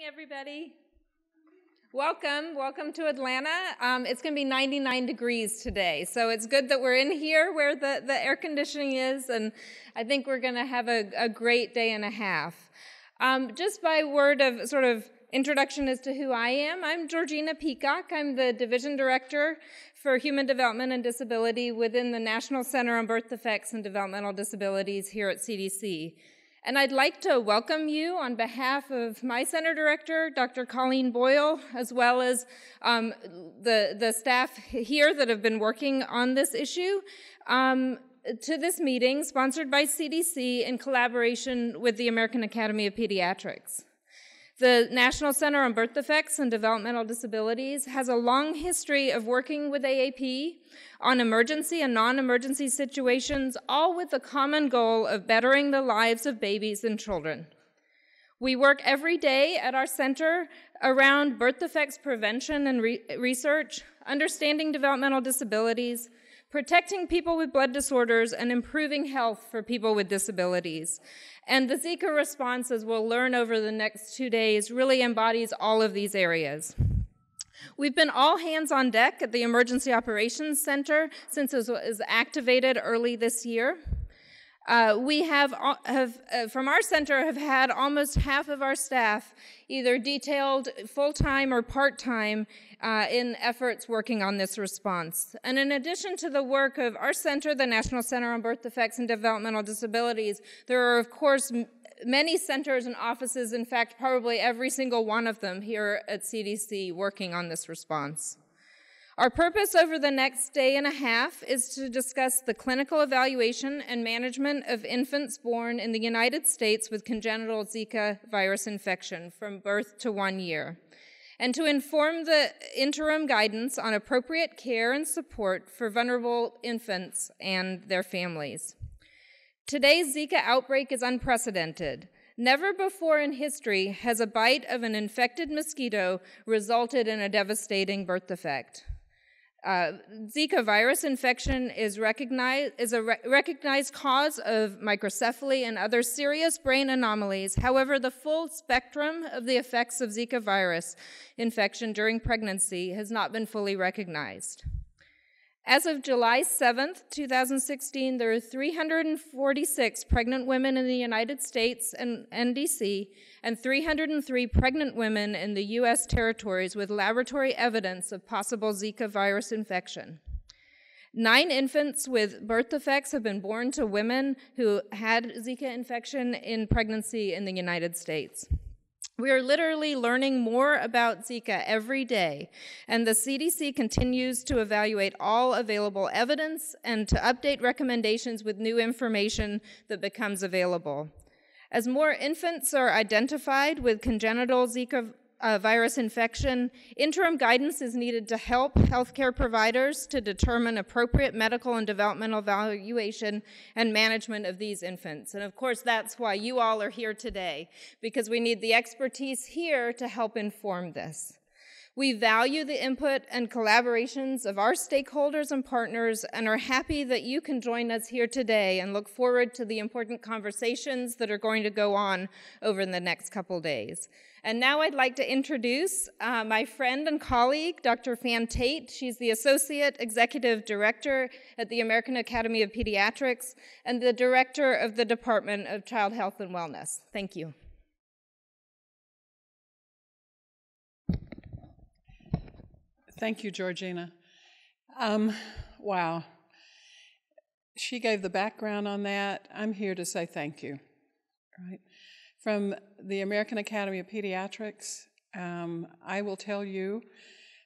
morning, everybody. Welcome to Atlanta. It's going to be 99 degrees today, so it's good that we're in here where the air conditioning is, and I think we're going to have a great day and a half. Just by word of sort of introduction as to who I am, I'm Georgina Peacock. I'm the Division Director for Human Development and Disability within the National Center on Birth Defects and Developmental Disabilities here at CDC. And I'd like to welcome you on behalf of my center director, Dr. Colleen Boyle, as well as the staff here that have been working on this issue, to this meeting sponsored by CDC in collaboration with the American Academy of Pediatrics. The National Center on Birth Defects and Developmental Disabilities has a long history of working with AAP on emergency and non-emergency situations, all with the common goal of bettering the lives of babies and children. We work every day at our center around birth defects prevention and research, understanding developmental disabilities, protecting people with blood disorders, and improving health for people with disabilities. And the Zika response, as we'll learn over the next 2 days, really embodies all of these areas. We've been all hands on deck at the Emergency Operations Center since it was activated early this year. We from our center, have had almost half of our staff either detailed full-time or part-time in efforts working on this response. And in addition to the work of our center, the National Center on Birth Defects and Developmental Disabilities, there are, of course, many centers and offices, in fact, probably every single one of them here at CDC working on this response. Our purpose over the next day and a half is to discuss the clinical evaluation and management of infants born in the United States with congenital Zika virus infection from birth to 1 year, and to inform the interim guidance on appropriate care and support for vulnerable infants and their families. Today's Zika outbreak is unprecedented. Never before in history has a bite of an infected mosquito resulted in a devastating birth defect. Zika virus infection is a recognized cause of microcephaly and other serious brain anomalies. However, the full spectrum of the effects of Zika virus infection during pregnancy has not been fully recognized. As of July 7th, 2016, there are 346 pregnant women in the United States and DC, and 303 pregnant women in the U.S. territories with laboratory evidence of possible Zika virus infection. 9 infants with birth defects have been born to women who had Zika infection in pregnancy in the United States. We are literally learning more about Zika every day, and the CDC continues to evaluate all available evidence and to update recommendations with new information that becomes available. As more infants are identified with congenital Zika virus infection, interim guidance is needed to help healthcare providers to determine appropriate medical and developmental evaluation and management of these infants. And of course, that's why you all are here today, because we need the expertise here to help inform this. We value the input and collaborations of our stakeholders and partners and are happy that you can join us here today and look forward to the important conversations that are going to go on over the next couple days. And now I'd like to introduce my friend and colleague, Dr. Fan Tait. She's the Associate Executive Director at the American Academy of Pediatrics and the Director of the Department of Child Health and Wellness. Thank you. Thank you, Georgina. Wow. She gave the background on that. I'm here to say thank you. All right. From the American Academy of Pediatrics, I will tell you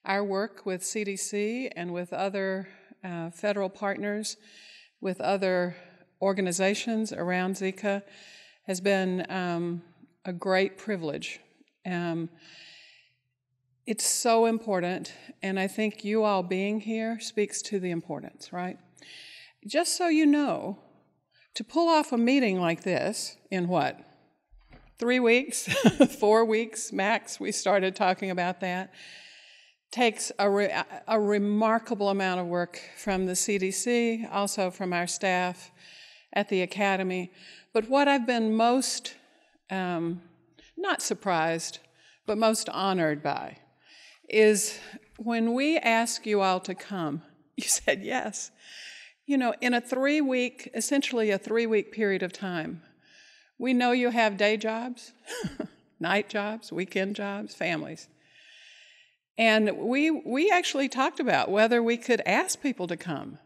our work with CDC and with other federal partners, with other organizations around Zika, has been a great privilege. It's so important, and I think you all being here speaks to the importance, right? Just so you know, to pull off a meeting like this in what? 3 weeks, 4 weeks max, we started talking about that. Takes a remarkable amount of work from the CDC, also from our staff at the Academy. But what I've been most, not surprised, but most honored by, is when we asked you all to come, you said yes. You know, in a essentially a three-week period of time, we know you have day jobs, night jobs, weekend jobs, families. And we actually talked about whether we could ask people to come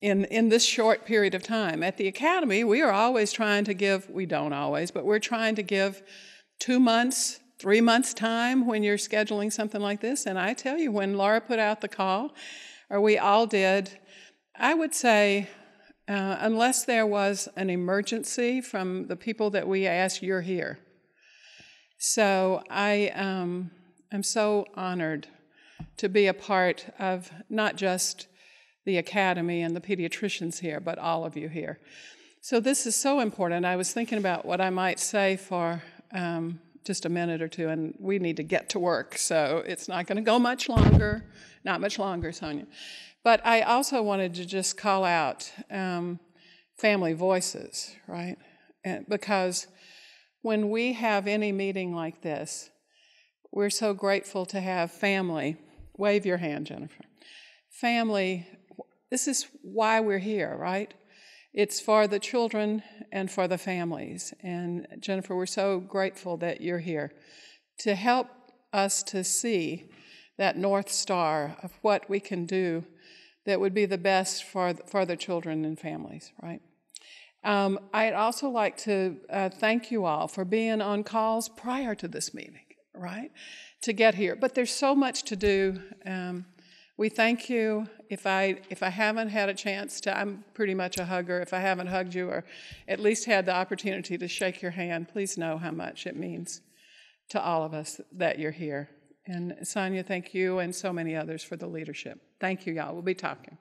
in this short period of time. At the Academy, we are always trying to give, we don't always, but we're trying to give 2 months, 3 months time when you're scheduling something like this. And I tell you, when Laura put out the call, or we all did, I would say, unless there was an emergency from the people that we asked, you're here. So I'm so honored to be a part of not just the Academy and the pediatricians here, but all of you here. So this is so important. I was thinking about what I might say for just a minute or two, and we need to get to work, so it's not going to go much longer, not much longer, Sonia. But I also wanted to just call out family voices, right? And because when we have any meeting like this, we're so grateful to have family. Wave your hand, Jennifer. Family, this is why we're here, right? It's for the children and for the families. And Jennifer, we're so grateful that you're here to help us to see that North Star of what we can do that would be the best for the children and families, right? I'd also like to thank you all for being on calls prior to this meeting, right, to get here. But there's so much to do. We thank you. If I haven't had a chance to, I'm pretty much a hugger. If I haven't hugged you or at least had the opportunity to shake your hand, please know how much it means to all of us that you're here. And Sonia, thank you, and so many others for the leadership. Thank you, y'all. We'll be talking.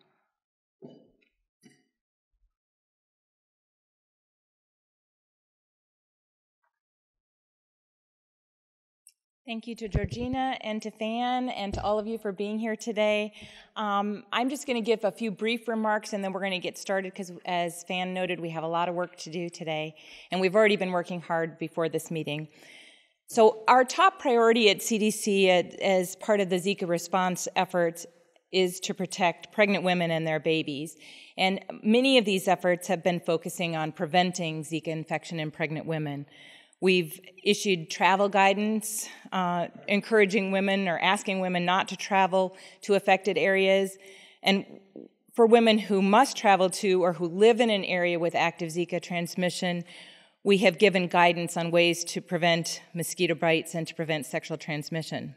Thank you to Georgina and to Fan and to all of you for being here today. I'm just going to give a few brief remarks and then we're going to get started because, as Fan noted, we have a lot of work to do today and we've already been working hard before this meeting. So our top priority at CDC as part of the Zika response efforts is to protect pregnant women and their babies. And many of these efforts have been focusing on preventing Zika infection in pregnant women. We've issued travel guidance, encouraging women or asking women not to travel to affected areas. And for women who must travel to or who live in an area with active Zika transmission, we have given guidance on ways to prevent mosquito bites and to prevent sexual transmission.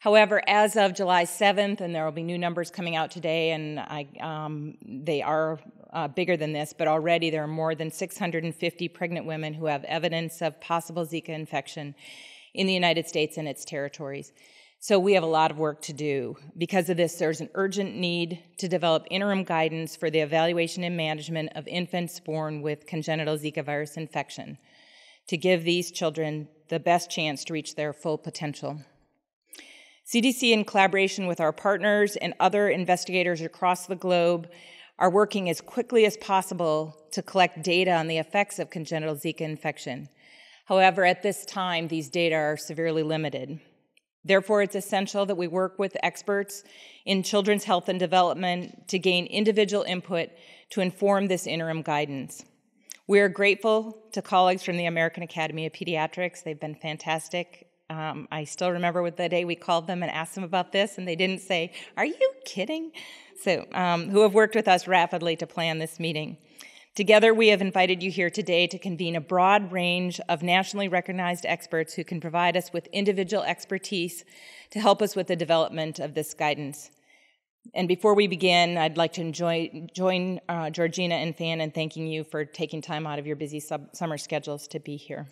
However, as of July 7th, and there will be new numbers coming out today, and they are bigger than this, but already there are more than 650 pregnant women who have evidence of possible Zika infection in the United States and its territories. So we have a lot of work to do. Because of this, there's an urgent need to develop interim guidance for the evaluation and management of infants born with congenital Zika virus infection to give these children the best chance to reach their full potential. CDC, in collaboration with our partners and other investigators across the globe, are working as quickly as possible to collect data on the effects of congenital Zika infection. However, at this time, these data are severely limited. Therefore, it's essential that we work with experts in children's health and development to gain individual input to inform this interim guidance. We are grateful to colleagues from the American Academy of Pediatrics. They've been fantastic. I still remember the day we called them and asked them about this, and they didn't say, "Are you kidding?" So, who have worked with us rapidly to plan this meeting. Together, we have invited you here today to convene a broad range of nationally recognized experts who can provide us with individual expertise to help us with the development of this guidance. And before we begin, I'd like to join Georgina and Fan in thanking you for taking time out of your busy summer schedules to be here.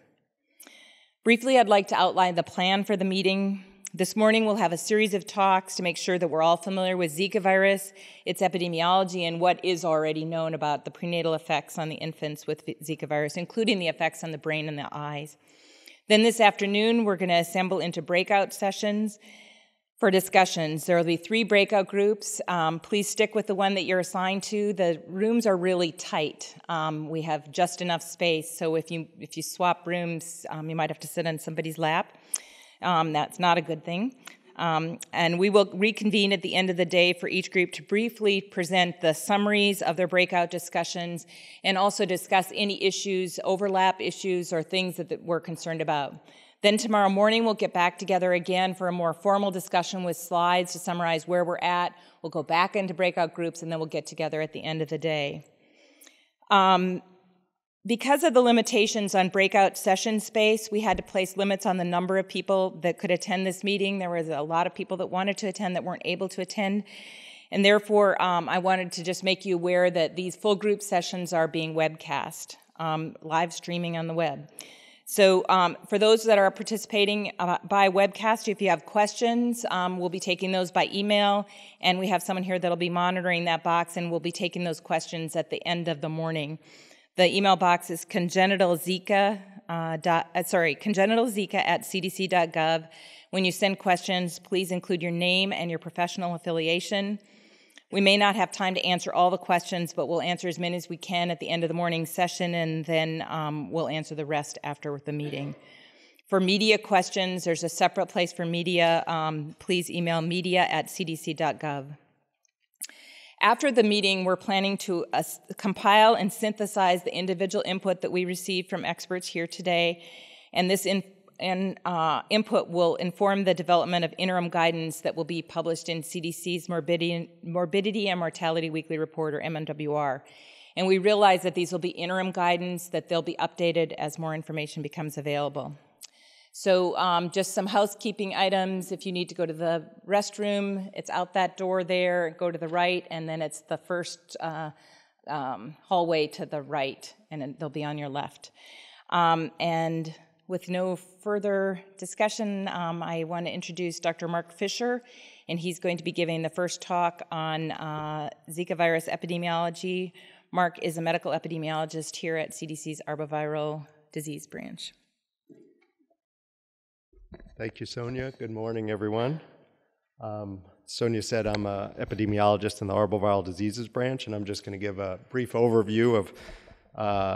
Briefly, I'd like to outline the plan for the meeting. This morning, we'll have a series of talks to make sure that we're all familiar with Zika virus, its epidemiology, and what is already known about the prenatal effects on the infants with Zika virus, including the effects on the brain and the eyes. Then this afternoon, we're going to assemble into breakout sessions for discussions. There will be 3 breakout groups. Please stick with the one that you're assigned to. The rooms are really tight. We have just enough space, so if you swap rooms, you might have to sit on somebody's lap. That's not a good thing. And we will reconvene at the end of the day for each group to briefly present the summaries of their breakout discussions and also discuss any issues, overlap issues, or things that we're concerned about. Then tomorrow morning, we'll get back together again for a more formal discussion with slides to summarize where we're at. We'll go back into breakout groups, and then we'll get together at the end of the day. Because of the limitations on breakout session space, we had to place limits on the number of people that could attend this meeting. There was a lot of people that wanted to attend that weren't able to attend. And therefore, I wanted to just make you aware that these full group sessions are being webcast, live streaming on the web. So for those that are participating by webcast, if you have questions, we'll be taking those by email. And we have someone here that'll be monitoring that box, and we'll be taking those questions at the end of the morning. The email box is congenitalzika@cdc.gov. When you send questions, please include your name and your professional affiliation. We may not have time to answer all the questions, but we'll answer as many as we can at the end of the morning session, and then we'll answer the rest after the meeting. For media questions, there's a separate place for media. Please email media@cdc.gov. After the meeting, we're planning to compile and synthesize the individual input that we received from experts here today, and this input will inform the development of interim guidance that will be published in CDC's Morbidity and Mortality Weekly Report, or MMWR. And we realize that these will be interim guidance, that they'll be updated as more information becomes available. So just some housekeeping items. If you need to go to the restroom, it's out that door there, go to the right, and then it's the first hallway to the right, and they'll be on your left. And with no further discussion, I want to introduce Dr. Mark Fischer, and he's going to be giving the first talk on Zika virus epidemiology. Mark is a medical epidemiologist here at CDC's Arboviral Disease Branch. Thank you, Sonia. Good morning, everyone. Sonia said I'm an epidemiologist in the Arboviral Diseases Branch, and I'm just going to give a brief overview of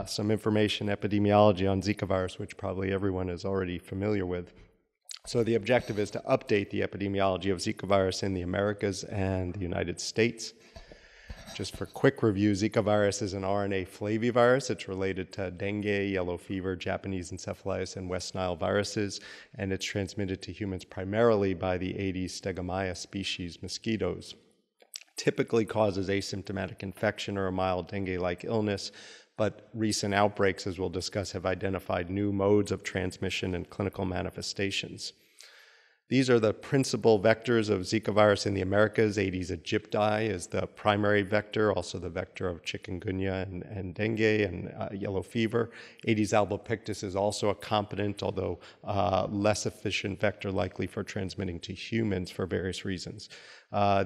some information epidemiology on Zika virus, which probably everyone is already familiar with. So the objective is to update the epidemiology of Zika virus in the Americas and the United States. Just for quick review, Zika virus is an RNA flavivirus. It's related to dengue, yellow fever, Japanese encephalitis, and West Nile viruses, and it's transmitted to humans primarily by the Aedes stegomyia species mosquitoes. Typically causes asymptomatic infection or a mild dengue-like illness, but recent outbreaks, as we'll discuss, have identified new modes of transmission and clinical manifestations. These are the principal vectors of Zika virus in the Americas. Aedes aegypti is the primary vector, also the vector of chikungunya and dengue and yellow fever. Aedes albopictus is also a competent, although less efficient vector likely for transmitting to humans for various reasons.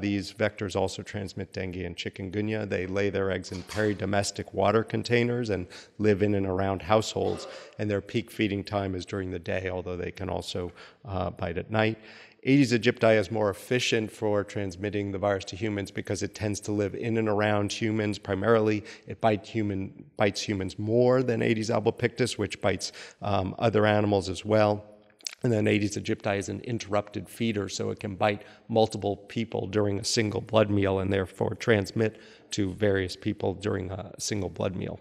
These vectors also transmit dengue and chikungunya. They lay their eggs in peri-domestic water containers and live in and around households, and their peak feeding time is during the day, although they can also bite at night. Aedes aegypti is more efficient for transmitting the virus to humans because it tends to live in and around humans primarily. It bites humans more than Aedes albopictus, which bites other animals as well. And then Aedes aegypti is an interrupted feeder, so it can bite multiple people during a single blood meal and therefore transmit to various people during a single blood meal.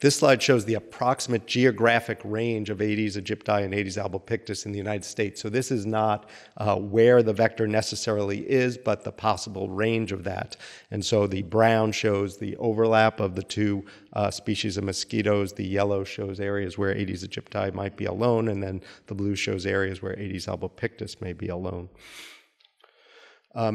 This slide shows the approximate geographic range of Aedes aegypti and Aedes albopictus in the United States. So this is not where the vector necessarily is, but the possible range of that. And so the brown shows the overlap of the two species of mosquitoes. The yellow shows areas where Aedes aegypti might be alone, and then the blue shows areas where Aedes albopictus may be alone.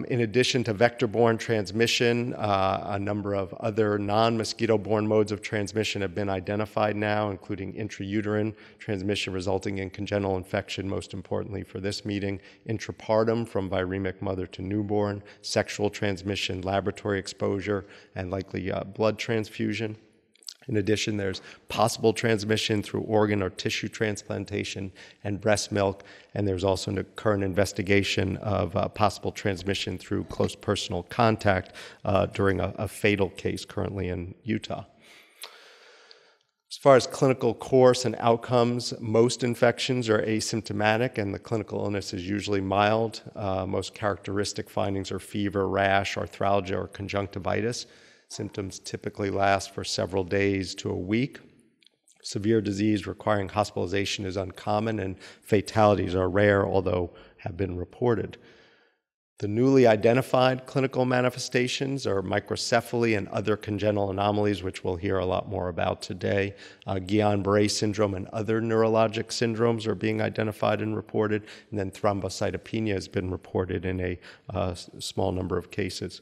In addition to vector-borne transmission, a number of other non-mosquito-borne modes of transmission have been identified now, including intrauterine transmission resulting in congenital infection, most importantly for this meeting, intrapartum from viremic mother to newborn, sexual transmission, laboratory exposure, and likely blood transfusion. In addition, there's possible transmission through organ or tissue transplantation and breast milk, and there's also a current investigation of possible transmission through close personal contact during a fatal case currently in Utah. As far as clinical course and outcomes, most infections are asymptomatic and the clinical illness is usually mild. Most characteristic findings are fever, rash, arthralgia, or conjunctivitis. Symptoms typically last for several days to a week. Severe disease requiring hospitalization is uncommon and fatalities are rare, although have been reported. The newly identified clinical manifestations are microcephaly and other congenital anomalies, which we'll hear a lot more about today. Guillain-Barré syndrome and other neurologic syndromes are being identified and reported, and then thrombocytopenia has been reported in a small number of cases.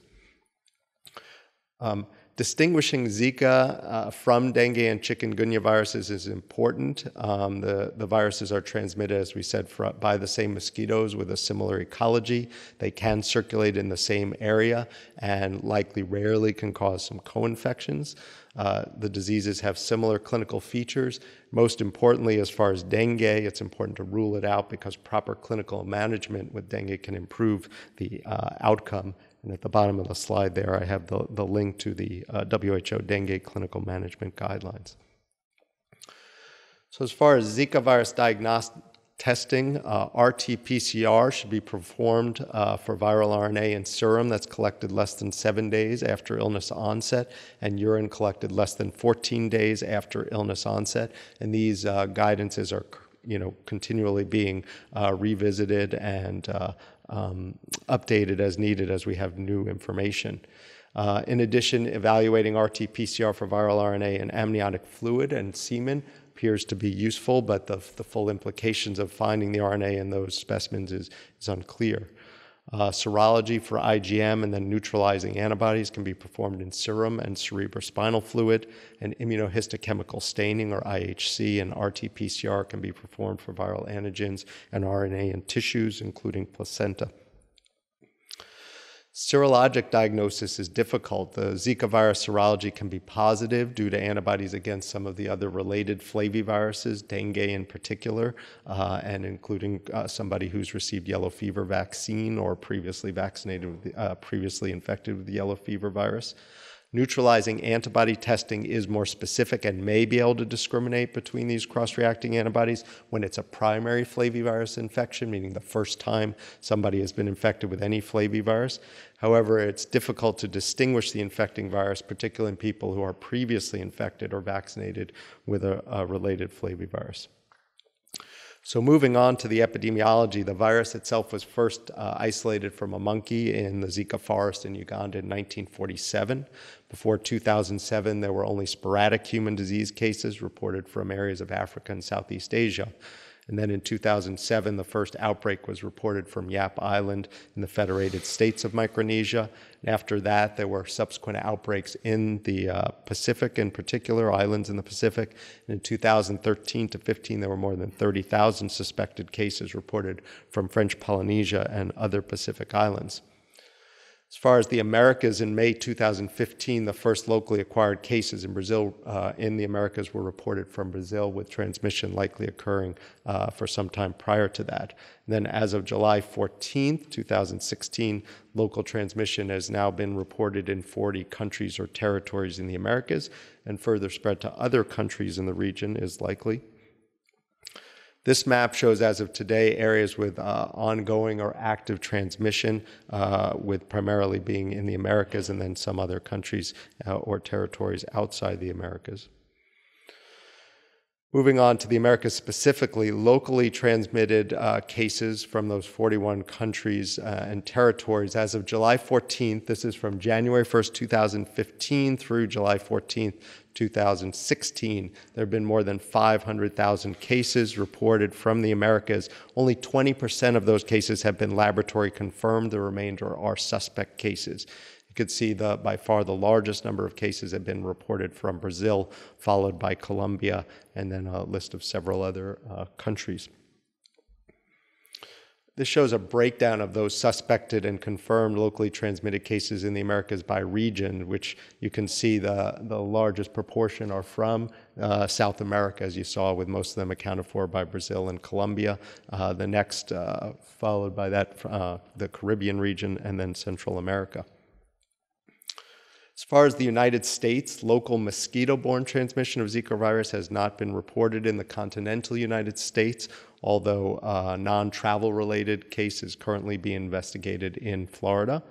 Distinguishing Zika from dengue and chikungunya viruses is important. The viruses are transmitted, as we said, by the same mosquitoes with a similar ecology. They can circulate in the same area and likely rarely can cause some co-infections. The diseases have similar clinical features. Most importantly, as far as dengue, it's important to rule it out because proper clinical management with dengue can improve the outcome. And at the bottom of the slide there, I have the link to the WHO dengue clinical management guidelines. So as far as Zika virus diagnostic testing, RT-PCR should be performed for viral RNA in serum that's collected less than 7 days after illness onset, and urine collected less than 14 days after illness onset. And these guidances are continually being revisited and updated as needed as we have new information. In addition, evaluating RT-PCR for viral RNA in amniotic fluid and semen appears to be useful, but the full implications of finding the RNA in those specimens is unclear. Serology for IgM and then neutralizing antibodies can be performed in serum and cerebrospinal fluid, and immunohistochemical staining, or IHC, and RT-PCR can be performed for viral antigens and RNA in tissues, including placenta. Serologic diagnosis is difficult. The Zika virus serology can be positive due to antibodies against some of the other related flaviviruses, dengue in particular, and including somebody who's received yellow fever vaccine or previously vaccinated with previously infected with the yellow fever virus. Neutralizing antibody testing is more specific and may be able to discriminate between these cross-reacting antibodies when it's a primary flavivirus infection, meaning the first time somebody has been infected with any flavivirus. However, it's difficult to distinguish the infecting virus, particularly in people who are previously infected or vaccinated with a related flavivirus. So moving on to the epidemiology, the virus itself was first isolated from a monkey in the Zika forest in Uganda in 1947. Before 2007, there were only sporadic human disease cases reported from areas of Africa and Southeast Asia. And then in 2007, the first outbreak was reported from Yap Island in the Federated States of Micronesia. And after that, there were subsequent outbreaks in the Pacific, in particular, islands in the Pacific. And in 2013 to 15, there were more than 30,000 suspected cases reported from French Polynesia and other Pacific islands. As far as the Americas, in May 2015, the first locally acquired cases in Brazil in the Americas were reported from Brazil, with transmission likely occurring for some time prior to that. And then as of July 14th, 2016, local transmission has now been reported in 40 countries or territories in the Americas, and further spread to other countries in the region is likely. This map shows, as of today, areas with ongoing or active transmission, with primarily being in the Americas and then some other countries or territories outside the Americas. Moving on to the Americas specifically, locally transmitted cases from those 41 countries and territories as of July 14th, this is from January 1st, 2015 through July 14th, 2016, there have been more than 500,000 cases reported from the Americas. Only 20% of those cases have been laboratory confirmed. The remainder are suspect cases. You could see by far the largest number of cases have been reported from Brazil, followed by Colombia, and then a list of several other countries. This shows a breakdown of those suspected and confirmed locally transmitted cases in the Americas by region, which you can see the largest proportion are from South America, as you saw, with most of them accounted for by Brazil and Colombia. The next followed by that, the Caribbean region, and then Central America. As far as the United States, local mosquito-borne transmission of Zika virus has not been reported in the continental United States, although non-travel related cases currently being investigated in Florida.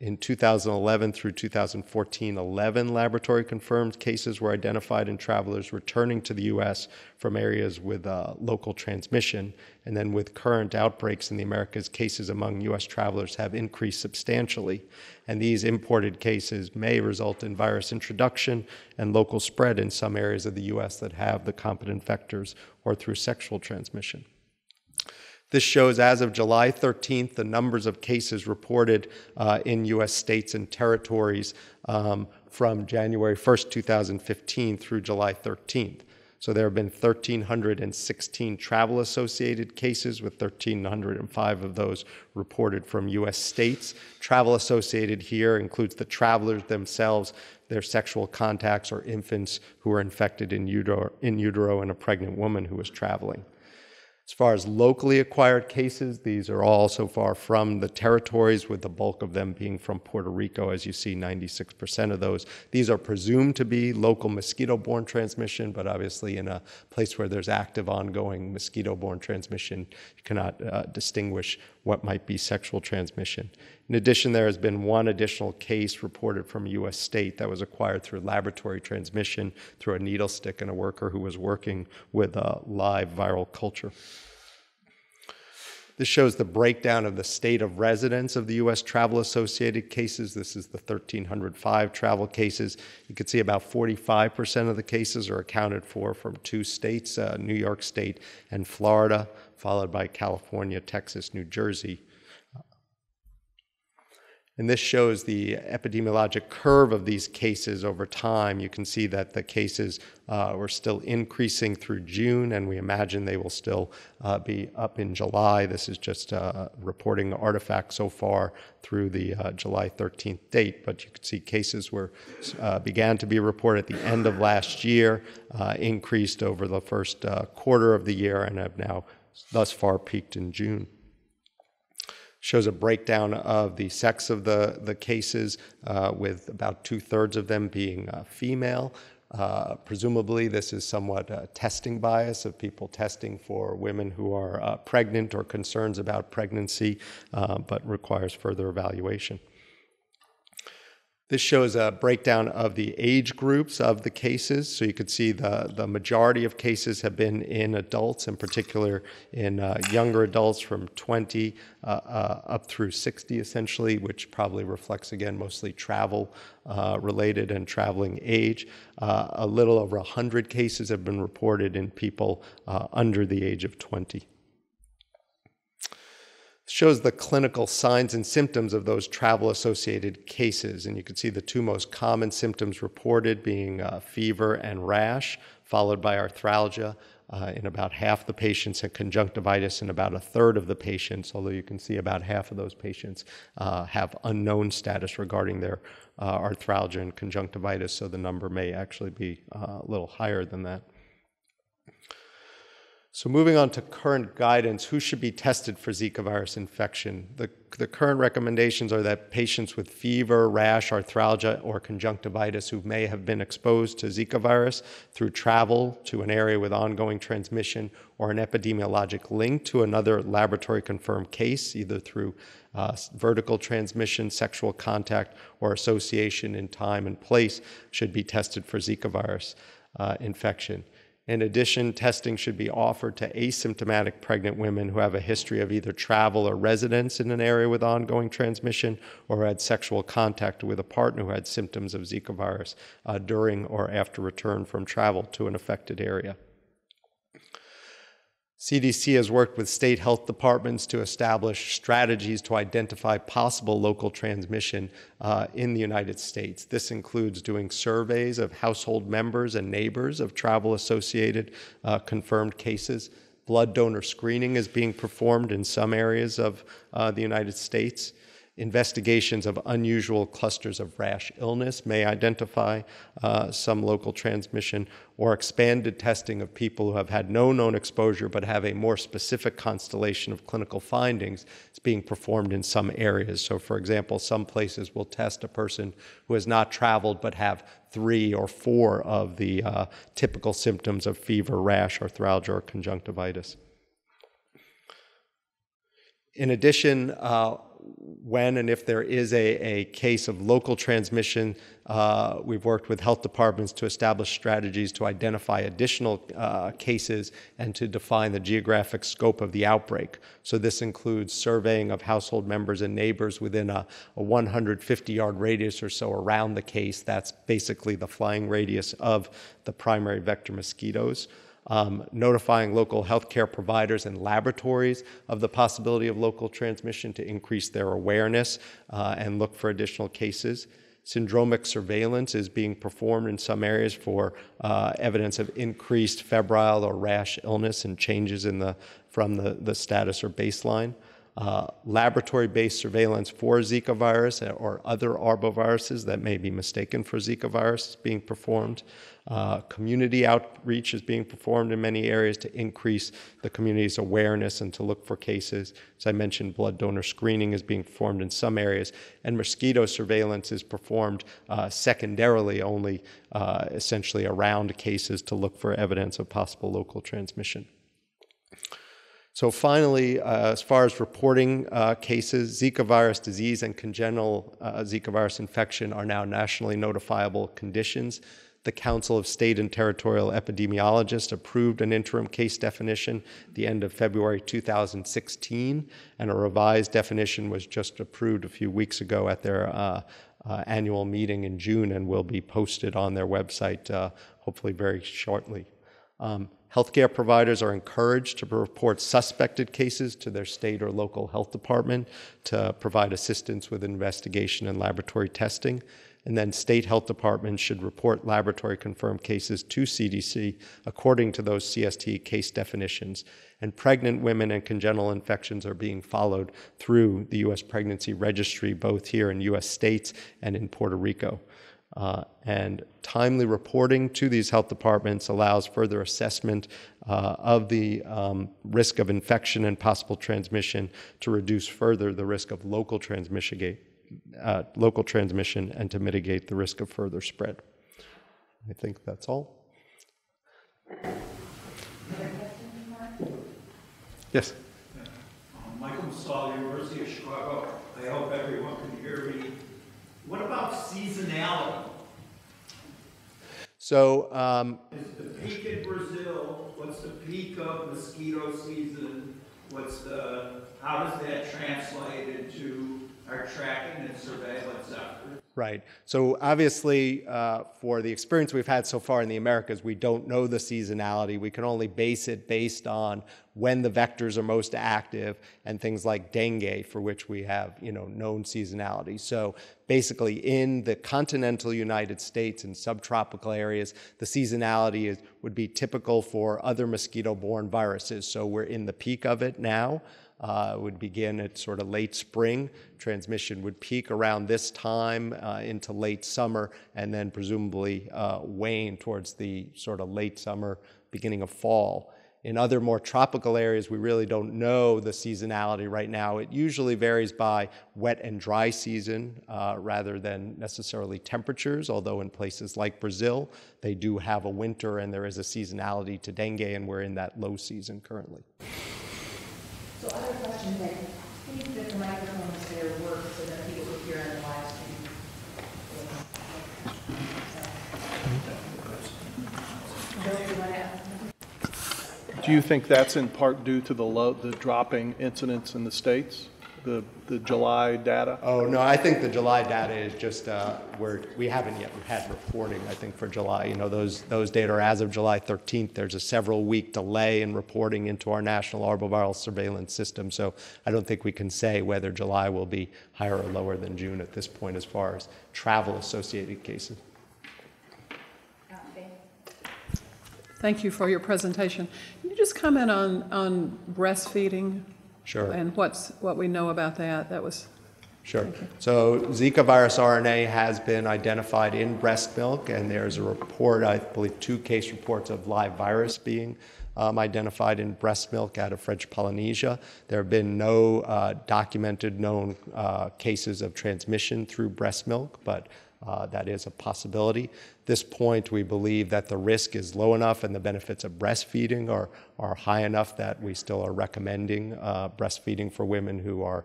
In 2011 through 2014, 11 laboratory-confirmed cases were identified in travelers returning to the U.S. from areas with local transmission. And then with current outbreaks in the Americas, cases among U.S. travelers have increased substantially. And these imported cases may result in virus introduction and local spread in some areas of the U.S. that have the competent vectors or through sexual transmission. This shows, as of July 13th, the numbers of cases reported in U.S. states and territories from January 1st, 2015 through July 13th. So there have been 1,316 travel-associated cases, with 1,305 of those reported from U.S. states. Travel-associated here includes the travelers themselves, their sexual contacts, or infants who are infected in utero and a pregnant woman who was traveling. As far as locally acquired cases, these are all so far from the territories, with the bulk of them being from Puerto Rico, as you see, 96% of those. These are presumed to be local mosquito-borne transmission, but obviously in a place where there's active ongoing mosquito-borne transmission, you cannot distinguish what might be sexual transmission. In addition, there has been one additional case reported from a U.S. state that was acquired through laboratory transmission through a needle stick and a worker who was working with a live viral culture. This shows the breakdown of the state of residence of the U.S. travel-associated cases. This is the 1,305 travel cases. You can see about 45% of the cases are accounted for from two states, New York State and Florida, followed by California, Texas, New Jersey. And this shows the epidemiologic curve of these cases over time. You can see that the cases were still increasing through June, and we imagine they will still be up in July. This is just reporting artifacts so far through the July 13th date, but you can see cases were began to be reported at the end of last year, increased over the first quarter of the year, and have now thus far peaked in June. Shows a breakdown of the sex of the cases, with about 2/3 of them being female. Presumably, this is somewhat testing bias of people testing for women who are pregnant or concerns about pregnancy, but requires further evaluation. This shows a breakdown of the age groups of the cases. So you can see the majority of cases have been in adults, in particular in younger adults from 20 up through 60, essentially, which probably reflects, again, mostly travel-related and traveling age. A little over 100 cases have been reported in people under the age of 20. Shows the clinical signs and symptoms of those travel-associated cases. And you can see the two most common symptoms reported being fever and rash, followed by arthralgia in about half the patients, and conjunctivitis in about 1/3 of the patients, although you can see about half of those patients have unknown status regarding their arthralgia and conjunctivitis, so the number may actually be a little higher than that. So moving on to current guidance, who should be tested for Zika virus infection? The current recommendations are that patients with fever, rash, arthralgia, or conjunctivitis who may have been exposed to Zika virus through travel to an area with ongoing transmission or an epidemiologic link to another laboratory-confirmed case, either through vertical transmission, sexual contact, or association in time and place, should be tested for Zika virus infection. In addition, testing should be offered to asymptomatic pregnant women who have a history of either travel or residence in an area with ongoing transmission or had sexual contact with a partner who had symptoms of Zika virus during or after return from travel to an affected area. CDC has worked with state health departments to establish strategies to identify possible local transmission in the United States. This includes doing surveys of household members and neighbors of travel-associated confirmed cases. Blood donor screening is being performed in some areas of the United States. investigations of unusual clusters of rash illness may identify some local transmission, or expanded testing of people who have had no known exposure but have a more specific constellation of clinical findings is being performed in some areas. So, for example, some places will test a person who has not traveled but have 3 or 4 of the typical symptoms of fever, rash, arthralgia, or conjunctivitis. In addition, when and if there is a case of local transmission, we've worked with health departments to establish strategies to identify additional cases and to define the geographic scope of the outbreak. So this includes surveying of household members and neighbors within a 150-yard radius or so around the case. That's basically the flying radius of the primary vector mosquitoes. Notifying local healthcare providers and laboratories of the possibility of local transmission to increase their awareness and look for additional cases. Syndromic surveillance is being performed in some areas for evidence of increased febrile or rash illness and changes in from the status or baseline. Laboratory-based surveillance for Zika virus or other arboviruses that may be mistaken for Zika virus is being performed. Community outreach is being performed in many areas to increase the community's awareness and to look for cases. As I mentioned, blood donor screening is being performed in some areas, and mosquito surveillance is performed secondarily only essentially around cases to look for evidence of possible local transmission. So finally, as far as reporting cases, Zika virus disease and congenital Zika virus infection are now nationally notifiable conditions. The Council of State and Territorial Epidemiologists approved an interim case definition at the end of February 2016, and a revised definition was just approved a few weeks ago at their annual meeting in June and will be posted on their website hopefully very shortly. Healthcare providers are encouraged to report suspected cases to their state or local health department to provide assistance with investigation and laboratory testing. And then state health departments should report laboratory-confirmed cases to CDC according to those CST case definitions. And pregnant women and congenital infections are being followed through the U.S. Pregnancy Registry, both here in U.S. states and in Puerto Rico. And timely reporting to these health departments allows further assessment of the risk of infection and possible transmission to reduce further the risk of local transmission and to mitigate the risk of further spread. I think that's all. Yes. Michael Saul, University of Chicago. I hope everyone can hear me. What about seasonality? So, is the peak in Brazil? What's the peak of mosquito season? How does that translate into our tracking and surveillance efforts? Right. So obviously, for the experience we've had so far in the Americas, we don't know the seasonality. We can only base it based on when the vectors are most active and things like dengue, for which we have, known seasonality. So basically, in the continental United States and subtropical areas, the seasonality would be typical for other mosquito-borne viruses. So we're in the peak of it now. It would begin at sort of late spring. Transmission would peak around this time into late summer, and then presumably wane towards the sort of late summer, beginning of fall. In other more tropical areas, we really don't know the seasonality right now. It usually varies by wet and dry season rather than necessarily temperatures, although in places like Brazil, they do have a winter and there is a seasonality to dengue, and we're in that low season currently. So other questions, I think that the microphones there work so that people will hear on the live stream. Do you think that's in part due to the dropping incidents in the States, the July data? Oh, no, I think the July data is just we haven't yet had reporting, I think, for July. Those data are as of July 13th. There's a several-week delay in reporting into our national arboviral surveillance system, so I don't think we can say whether July will be higher or lower than June at this point as far as travel-associated cases. Thank you for your presentation. Can you just comment on breastfeeding? Sure. And what we know about that? That was Sure. So Zika virus RNA has been identified in breast milk, and there's a report, I believe 2 case reports of live virus being identified in breast milk out of French Polynesia. There have been no documented known cases of transmission through breast milk, but that is a possibility. At this point, we believe that the risk is low enough and the benefits of breastfeeding are high enough that we still are recommending breastfeeding for women who are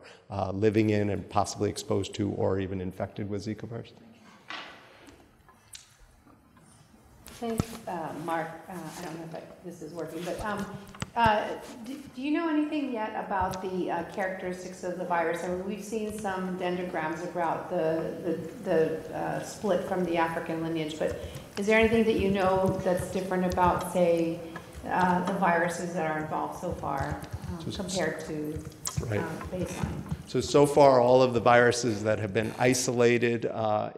living in and possibly exposed to or even infected with Zika virus. Thanks, Mark. I don't know if this is working, but do you know anything yet about the characteristics of the virus? I mean, we've seen some dendrograms about the split from the African lineage, but is there anything that you know that's different about, say, the viruses that are involved so far compared to baseline? So far, all of the viruses that have been isolated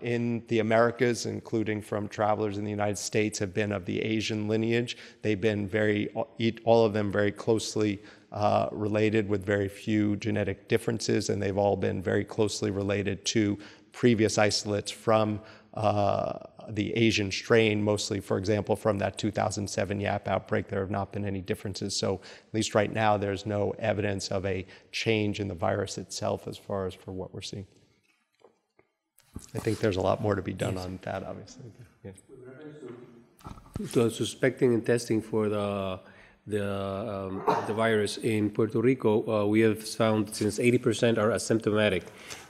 in the Americas, including from travelers in the United States, have been of the Asian lineage. They've been all of them very closely related with very few genetic differences, and they've all been very closely related to previous isolates from the Asian strain, mostly, for example, from that 2007 Yap outbreak. There have not been any differences. So at least right now, there's no evidence of a change in the virus itself as far as for what we're seeing. I think there's a lot more to be done on that, obviously. Yeah. So suspecting and testing for the virus in Puerto Rico, we have found since 80% are asymptomatic.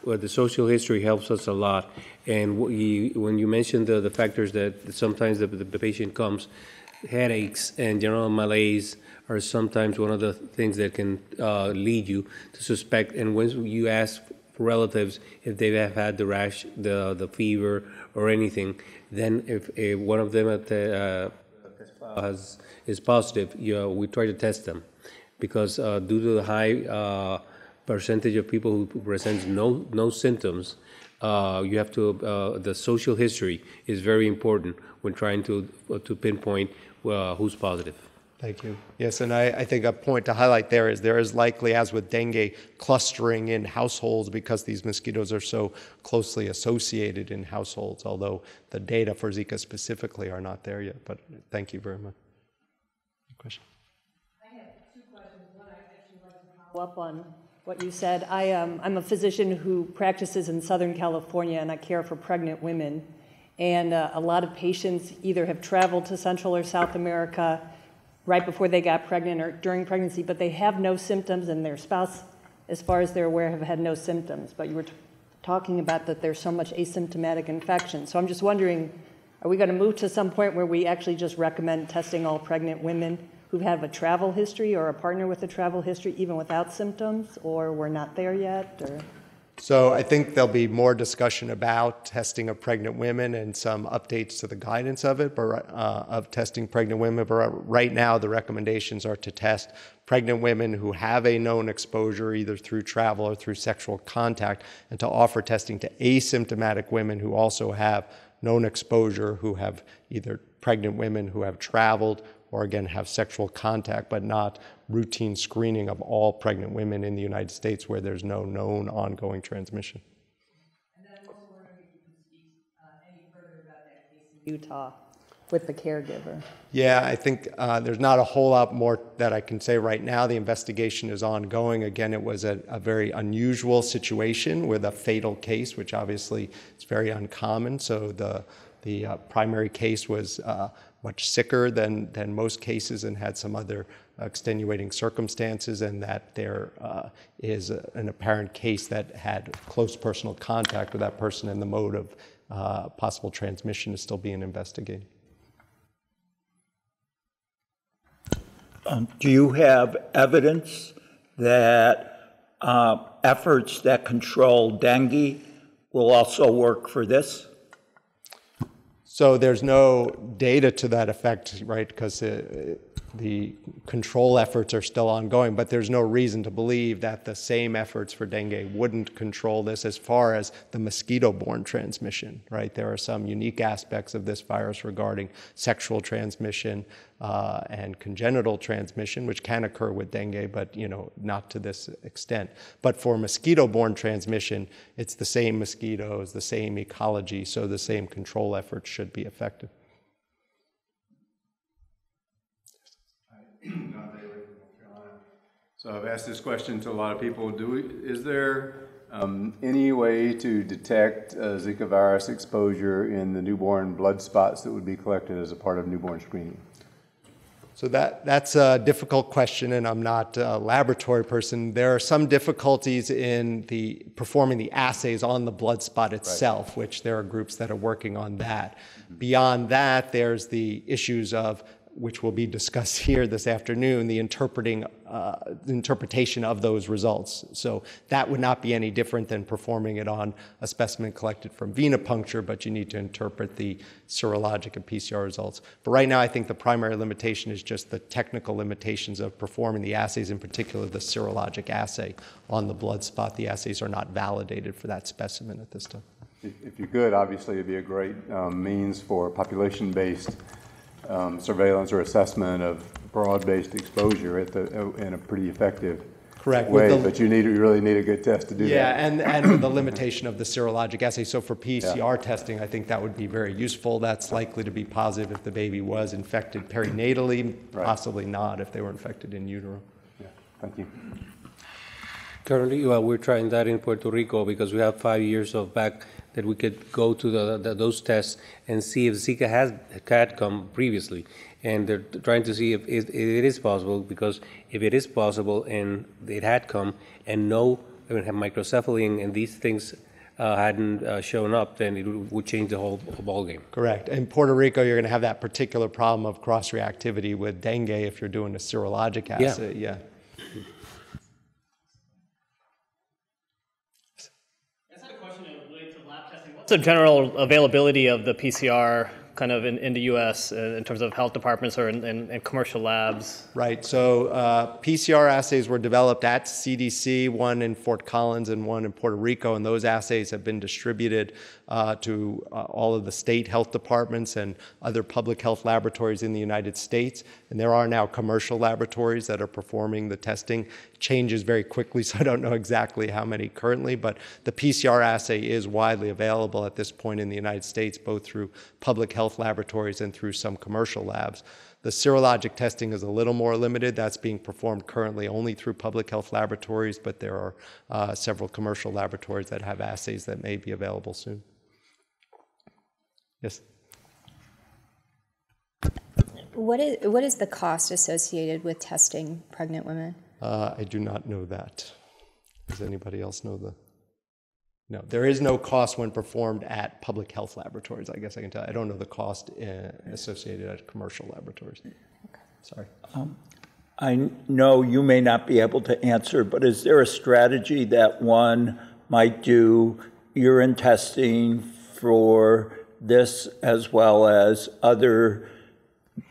Well, the social history helps us a lot. And when you mentioned the factors that sometimes the patient comes, headaches and general malaise are sometimes one of the things that can lead you to suspect. And when you ask relatives if they have had the rash, the fever, or anything, then if one of them at the is positive, we try to test them, because due to the high percentage of people who present no symptoms, you have to the social history is very important when trying to pinpoint who's positive. Thank you. Yes, and I think a point to highlight there is likely, as with dengue, clustering in households because these mosquitoes are so closely associated in households, although the data for Zika specifically are not there yet. But thank you very much. Question? I have 2 questions. One, I actually wanted to follow up on what you said. I'm a physician who practices in Southern California, and I care for pregnant women. And a lot of patients either have traveled to Central or South America right before they got pregnant or during pregnancy, but they have no symptoms, and their spouse, as far as they're aware, have had no symptoms. But you were talking about that there's so much asymptomatic infection. So I'm just wondering, are we going to move to some point where we actually just recommend testing all pregnant women who've had a travel history or a partner with a travel history, even without symptoms, or we're not there yet? Or? So I think there'll be more discussion about testing of pregnant women and some updates to the guidance of it, but of testing pregnant women. But right now, the recommendations are to test pregnant women who have a known exposure, either through travel or through sexual contact, and to offer testing to asymptomatic women who also have known exposure, who have either pregnant women who have traveled or again have sexual contact, but not routine screening of all pregnant women in the United States where there's no known ongoing transmission. And then I was wondering if you could speak any further about that case in Utah with the caregiver. Yeah, I think there's not a whole lot more that I can say right now. The investigation is ongoing. Again, it was a very unusual situation with a fatal case, which obviously is very uncommon. So the primary case was much sicker than most cases and had some other extenuating circumstances, and that there is an apparent case that had close personal contact with that person, and the mode of possible transmission is still being investigated. Do you have evidence that efforts that control dengue will also work for this? So there's no data to that effect, right? Because The control efforts are still ongoing, but there's no reason to believe that the same efforts for dengue wouldn't control this as far as the mosquito-borne transmission, right? There are some unique aspects of this virus regarding sexual transmission and congenital transmission, which can occur with dengue, but not to this extent. But for mosquito-borne transmission, it's the same mosquitoes, the same ecology, so the same control efforts should be effective. So I've asked this question to a lot of people. Is there any way to detect Zika virus exposure in the newborn blood spots that would be collected as a part of newborn screening? So that's a difficult question, and I'm not a laboratory person. There are some difficulties in performing the assays on the blood spot itself, right, which there are groups that are working on that. Mm-hmm. Beyond that, there's the issues of, which will be discussed here this afternoon, the interpretation of those results. So that would not be any different than performing it on a specimen collected from venipuncture, but you need to interpret the serologic and PCR results. But right now, I think the primary limitation is just the technical limitations of performing the assays, in particular the serologic assay on the blood spot. The assays are not validated for that specimen at this time. If you could, obviously, it'd be a great means for population-based surveillance or assessment of broad-based exposure at in a pretty effective way, but you really need a good test to do that. Yeah, and the limitation of the serologic assay. So for PCR testing, I think that would be very useful. That's likely to be positive if the baby was infected perinatally, possibly not if they were infected in utero. Yeah, thank you. Currently, well, we're trying that in Puerto Rico because we have 5 years of back that we could go to those tests and see if Zika had come previously. And they're trying to see if it is possible, because if it is possible and it had come and microcephaly and these things hadn't shown up, then it would change the whole ballgame. Correct. In Puerto Rico, you're going to have that particular problem of cross-reactivity with dengue if you're doing a serologic assay. Yeah. The general availability of the PCR kind of in the U.S. in terms of health departments or in commercial labs? Right. So PCR assays were developed at CDC, one in Fort Collins and one in Puerto Rico, and those assays have been distributed to all of the state health departments and other public health laboratories in the United States. And there are now commercial laboratories that are performing the testing. It changes very quickly, so I don't know exactly how many currently, but the PCR assay is widely available at this point in the United States, both through public health laboratories and through some commercial labs. The serologic testing is a little more limited. That's being performed currently only through public health laboratories, but there are several commercial laboratories that have assays that may be available soon. Yes? What is the cost associated with testing pregnant women? I do not know that. Does anybody else know the... No, there is no cost when performed at public health laboratories, I guess I can tell. I don't know the cost associated at commercial laboratories. Okay. Sorry. I know you may not be able to answer, but is there a strategy that one might do urine testing for this as well as other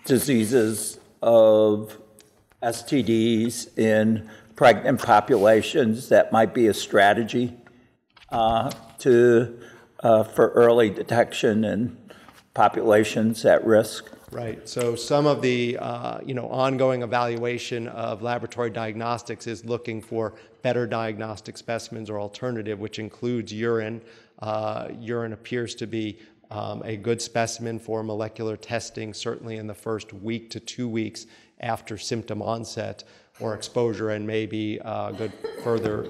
diseases of STDs in pregnant populations that might be a strategy for early detection in populations at risk? Right. So some of the ongoing evaluation of laboratory diagnostics is looking for better diagnostic specimens or alternative, which includes urine. Urine appears to be a good specimen for molecular testing, certainly in the first week to 2 weeks after symptom onset or exposure, and maybe go further,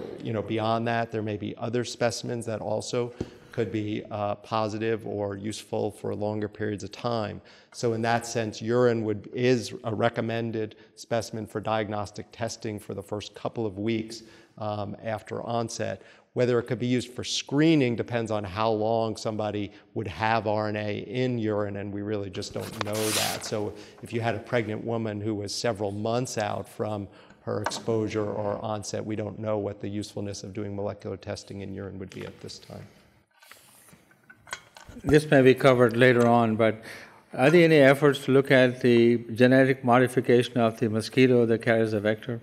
beyond that. There may be other specimens that also could be positive or useful for longer periods of time. So in that sense, urine is a recommended specimen for diagnostic testing for the first couple of weeks after onset. Whether it could be used for screening depends on how long somebody would have RNA in urine, and we really just don't know that. So if you had a pregnant woman who was several months out from her exposure or onset, we don't know what the usefulness of doing molecular testing in urine would be at this time. This may be covered later on, but Are there any efforts to look at the genetic modification of the mosquito that carries the vector?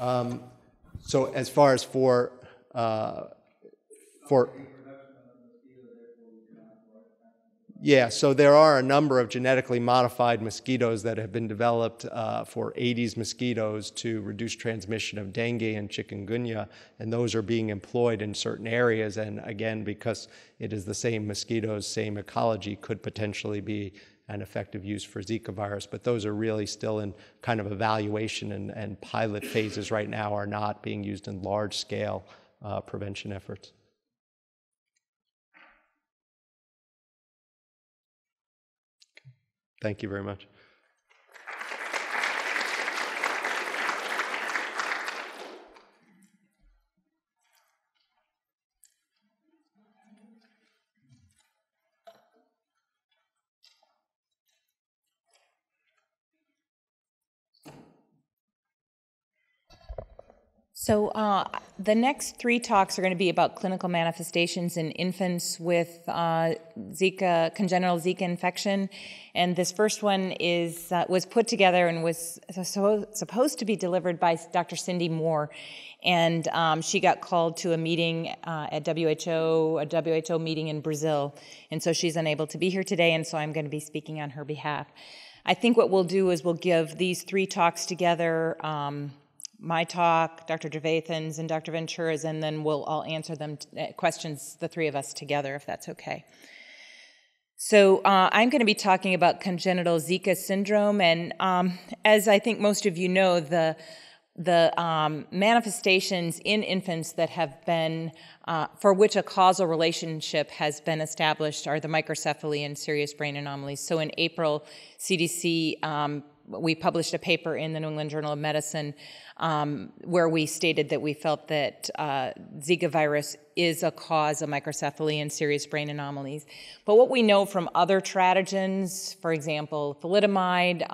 So as far as for yeah, so there are a number of genetically modified mosquitoes that have been developed for Aedes mosquitoes to reduce transmission of dengue and chikungunya, and those are being employed in certain areas. And again, because it is the same mosquitoes, same ecology, could potentially be an effective use for Zika virus, but those are really still in kind of evaluation and pilot phases right now, are not being used in large-scale prevention efforts. Thank you very much. So the next three talks are going to be about clinical manifestations in infants with Zika, congenital Zika infection. And this first one is, was put together and was supposed to be delivered by Dr. Cindy Moore. And she got called to a meeting at WHO, a WHO meeting in Brazil. And so she's unable to be here today, and so I'm going to be speaking on her behalf. I think what we'll do is we'll give these three talks together, my talk, Dr. Trevathan's, and Dr. Ventura's, and then we'll all answer them questions, the three of us together, if that's okay. So I'm going to be talking about congenital Zika syndrome, and as I think most of you know, the manifestations in infants that have been, for which a causal relationship has been established, are the microcephaly and serious brain anomalies. So in April, CDC we published a paper in the New England Journal of Medicine where we stated that we felt that Zika virus is a cause of microcephaly and serious brain anomalies. But what we know from other teratogens, for example, thalidomide,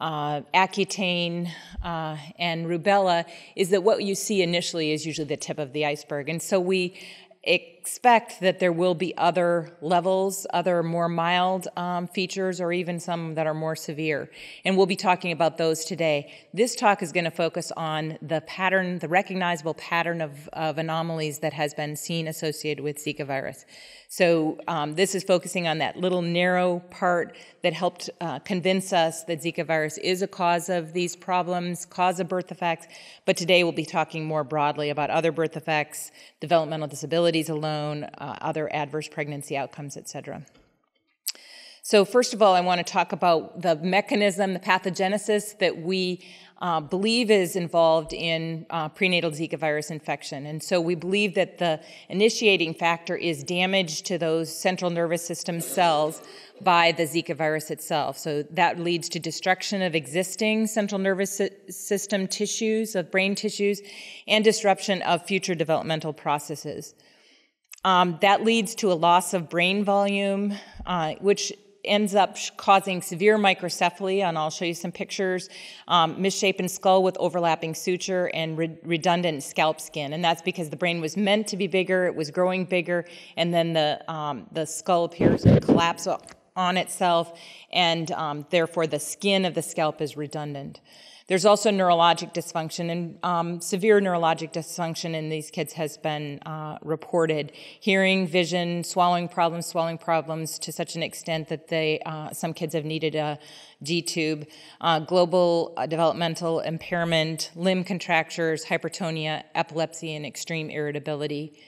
Accutane, and rubella, is that what you see initially is usually the tip of the iceberg. And so we expect that there will be other levels, other more mild features, or even some that are more severe. And we'll be talking about those today. This talk is going to focus on the pattern, the recognizable pattern of anomalies that has been seen associated with Zika virus. So this is focusing on that little narrow part that helped convince us that Zika virus is a cause of these problems, cause of birth defects. But today we'll be talking more broadly about other birth defects, developmental disabilities alone, other adverse pregnancy outcomes, et cetera. So first of all, I want to talk about the mechanism, the pathogenesis that we believe is involved in prenatal Zika virus infection. And so we believe that the initiating factor is damage to those central nervous system cells by the Zika virus itself. So that leads to destruction of existing central nervous system tissues, of brain tissues, and disruption of future developmental processes. That leads to a loss of brain volume, which ends up causing severe microcephaly, and I'll show you some pictures, misshapen skull with overlapping suture, and redundant scalp skin. And that's because the brain was meant to be bigger, it was growing bigger, and then the skull appears to collapse on itself, and therefore the skin of the scalp is redundant. There's also neurologic dysfunction, and severe neurologic dysfunction in these kids has been reported. Hearing, vision, swallowing problems to such an extent that they, some kids have needed a G-tube, global developmental impairment, limb contractures, hypertonia, epilepsy, and extreme irritability.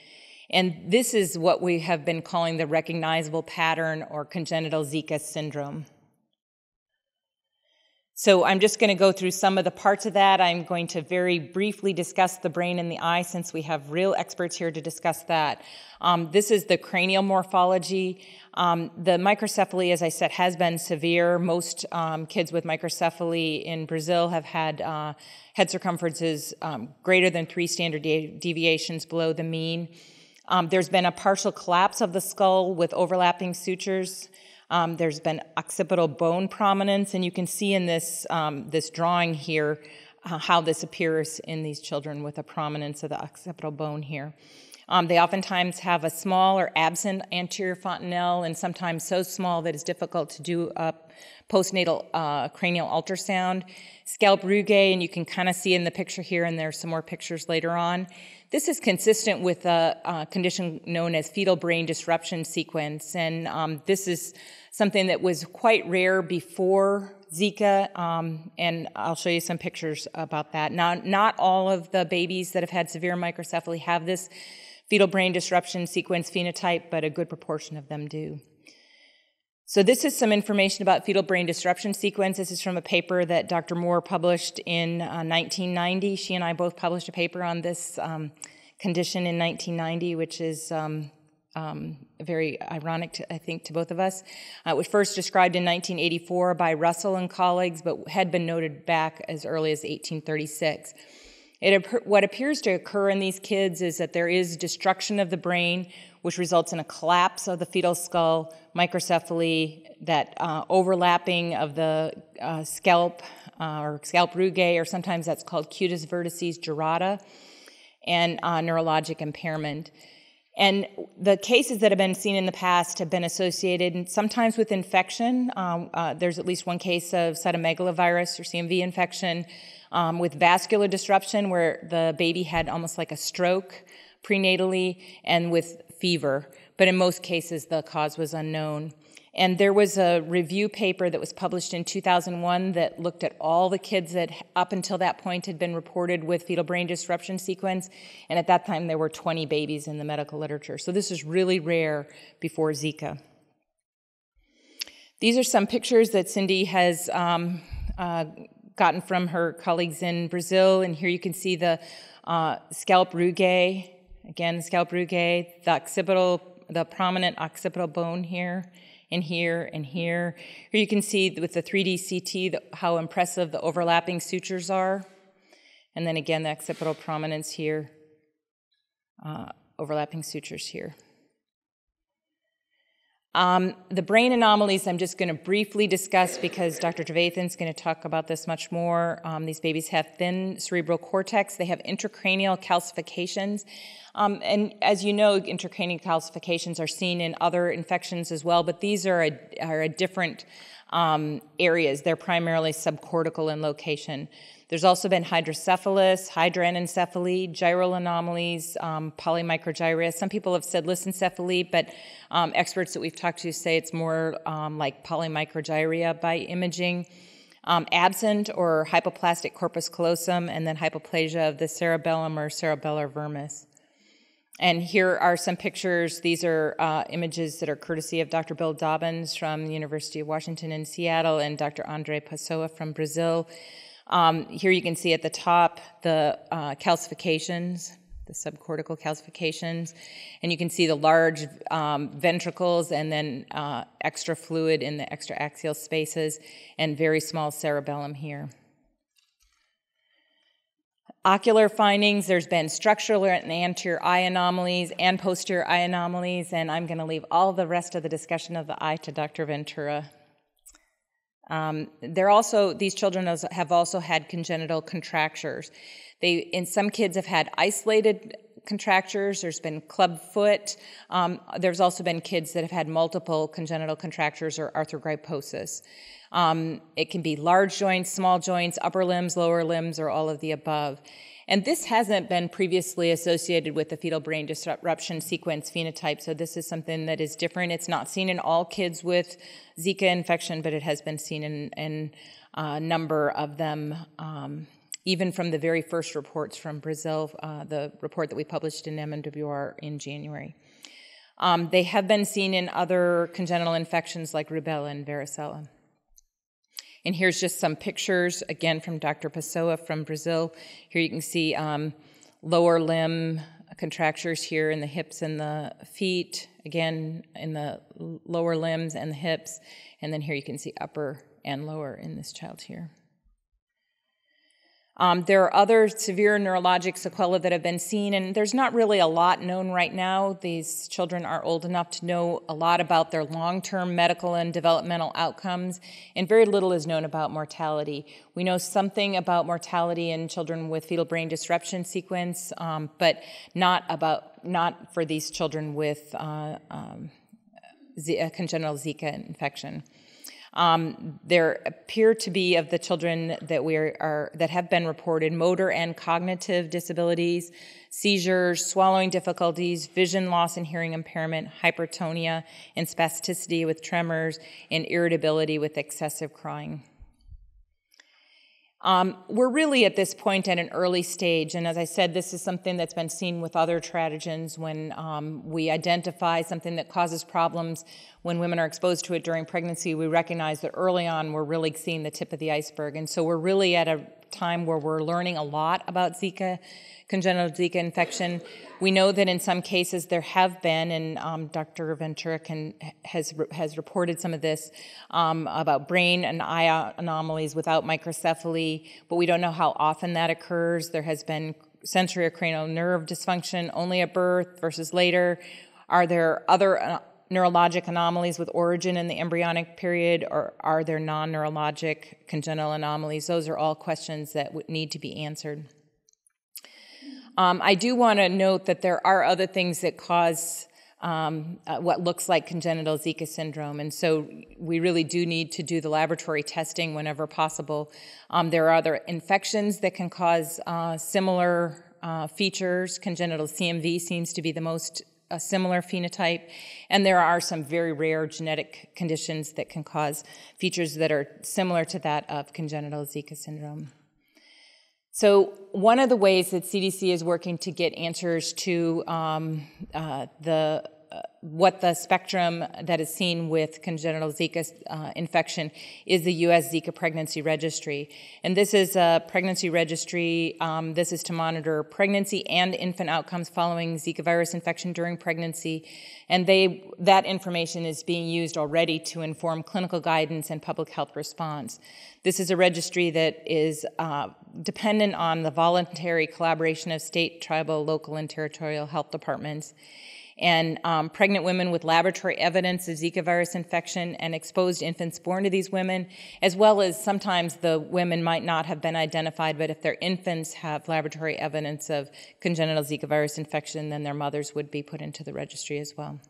And this is what we have been calling the recognizable pattern or congenital Zika syndrome. So I'm just going to go through some of the parts of that. I'm going to very briefly discuss the brain and the eye, since we have real experts here to discuss that. This is the cranial morphology. The microcephaly, as I said, has been severe. Most kids with microcephaly in Brazil have had head circumferences greater than 3 standard deviations below the mean. There's been a partial collapse of the skull with overlapping sutures. There's been occipital bone prominence, and you can see in this, this drawing here how this appears in these children with a prominence of the occipital bone here. They oftentimes have a small or absent anterior fontanelle, and sometimes so small that it's difficult to do a postnatal cranial ultrasound. Scalp rugae, and you can kind of see in the picture here, and there's some more pictures later on. This is consistent with a condition known as fetal brain disruption sequence, and this is something that was quite rare before Zika, and I'll show you some pictures about that. Now, not all of the babies that have had severe microcephaly have this fetal brain disruption sequence phenotype, but a good proportion of them do. So this is some information about fetal brain disruption sequence. This is from a paper that Dr. Moore published in 1990. She and I both published a paper on this condition in 1990, which is very ironic, I think, to both of us. It was first described in 1984 by Russell and colleagues, but had been noted back as early as 1836. What appears to occur in these kids is that there is destruction of the brain, which results in a collapse of the fetal skull, microcephaly, that overlapping of the scalp or scalp rugae, or sometimes that's called cutis vertices gyrata, and neurologic impairment. And the cases that have been seen in the past have been associated sometimes with infection. There's at least one case of cytomegalovirus or CMV infection, with vascular disruption where the baby had almost like a stroke prenatally, and with fever. But in most cases, the cause was unknown. And there was a review paper that was published in 2001 that looked at all the kids that up until that point had been reported with fetal brain disruption sequence. And at that time, there were 20 babies in the medical literature. So this is really rare before Zika. These are some pictures that Cindy has gotten from her colleagues in Brazil, and here you can see the scalp rugae, again, scalp rugae, the occipital, the prominent occipital bone here, and here, and here. Here you can see with the 3D CT how impressive the overlapping sutures are, and then again the occipital prominence here, overlapping sutures here. The brain anomalies I'm just going to briefly discuss because Dr. Trevathan is going to talk about this much more. These babies have thin cerebral cortex. They have intracranial calcifications. And as you know, intracranial calcifications are seen in other infections as well, but these are a different areas. They're primarily subcortical in location. There's also been hydrocephalus, hydranencephaly, gyral anomalies, polymicrogyria. Some people have said lysencephaly, but experts that we've talked to say it's more like polymicrogyria by imaging. Absent or hypoplastic corpus callosum, and then hypoplasia of the cerebellum or cerebellar vermis. And here are some pictures. These are images that are courtesy of Dr. Bill Dobbins from the University of Washington in Seattle and Dr. Andre Pessoa from Brazil. Here you can see at the top the calcifications, the subcortical calcifications, and you can see the large ventricles and then extra fluid in the extraaxial spaces and very small cerebellum here. Ocular findings, there's been structural and anterior eye anomalies and posterior eye anomalies, and I'm going to leave all the rest of the discussion of the eye to Dr. Ventura. These children have also had congenital contractures. Some kids have had isolated contractures. There's been clubfoot. There's also been kids that have had multiple congenital contractures or arthrogryposis. It can be large joints, small joints, upper limbs, lower limbs, or all of the above. And this hasn't been previously associated with the fetal brain disruption sequence phenotype, so this is something that is different. It's not seen in all kids with Zika infection, but it has been seen in a number of them, even from the very first reports from Brazil, the report that we published in MMWR in January. They have been seen in other congenital infections like rubella and varicella. And here's just some pictures, again, from Dr. Pessoa from Brazil. Here you can see lower limb contractures here in the hips and the feet, again, in the lower limbs and the hips. And then here you can see upper and lower in this child here. There are other severe neurologic sequelae that have been seen, and there's not really a lot known right now. These children are old enough to know a lot about their long-term medical and developmental outcomes, and very little is known about mortality. We know something about mortality in children with fetal brain disruption sequence, but not for these children with congenital Zika infection. There appear to be, of the children that that have been reported, motor and cognitive disabilities, seizures, swallowing difficulties, vision loss and hearing impairment, hypertonia and spasticity with tremors, and irritability with excessive crying. We're really at this point at an early stage, and as I said, this is something that's been seen with other teratogens when we identify something that causes problems. When women are exposed to it during pregnancy, we recognize that early on we're really seeing the tip of the iceberg, and so we're really at a time where we're learning a lot about Zika, congenital Zika infection. We know that in some cases there have been, and Dr. Ventura has reported some of this, about brain and eye anomalies without microcephaly, but we don't know how often that occurs. There has been sensorio-cranial nerve dysfunction only at birth versus later. Are there other neurologic anomalies with origin in the embryonic period, or are there non-neurologic congenital anomalies? Those are all questions that would need to be answered. I do want to note that there are other things that cause what looks like congenital Zika syndrome, and so we really do need to do the laboratory testing whenever possible. There are other infections that can cause similar features. Congenital CMV seems to be the most a similar phenotype, and there are some very rare genetic conditions that can cause features that are similar to that of congenital Zika syndrome. So one of the ways that CDC is working to get answers to what the spectrum that is seen with congenital Zika infection is the U.S. Zika Pregnancy Registry. And this is a pregnancy registry. This is to monitor pregnancy and infant outcomes following Zika virus infection during pregnancy. And that information is being used already to inform clinical guidance and public health response. This is a registry that is dependent on the voluntary collaboration of state, tribal, local, and territorial health departments. And pregnant women with laboratory evidence of Zika virus infection and exposed infants born to these women, as well as sometimes the women might not have been identified, but if their infants have laboratory evidence of congenital Zika virus infection, then their mothers would be put into the registry as well.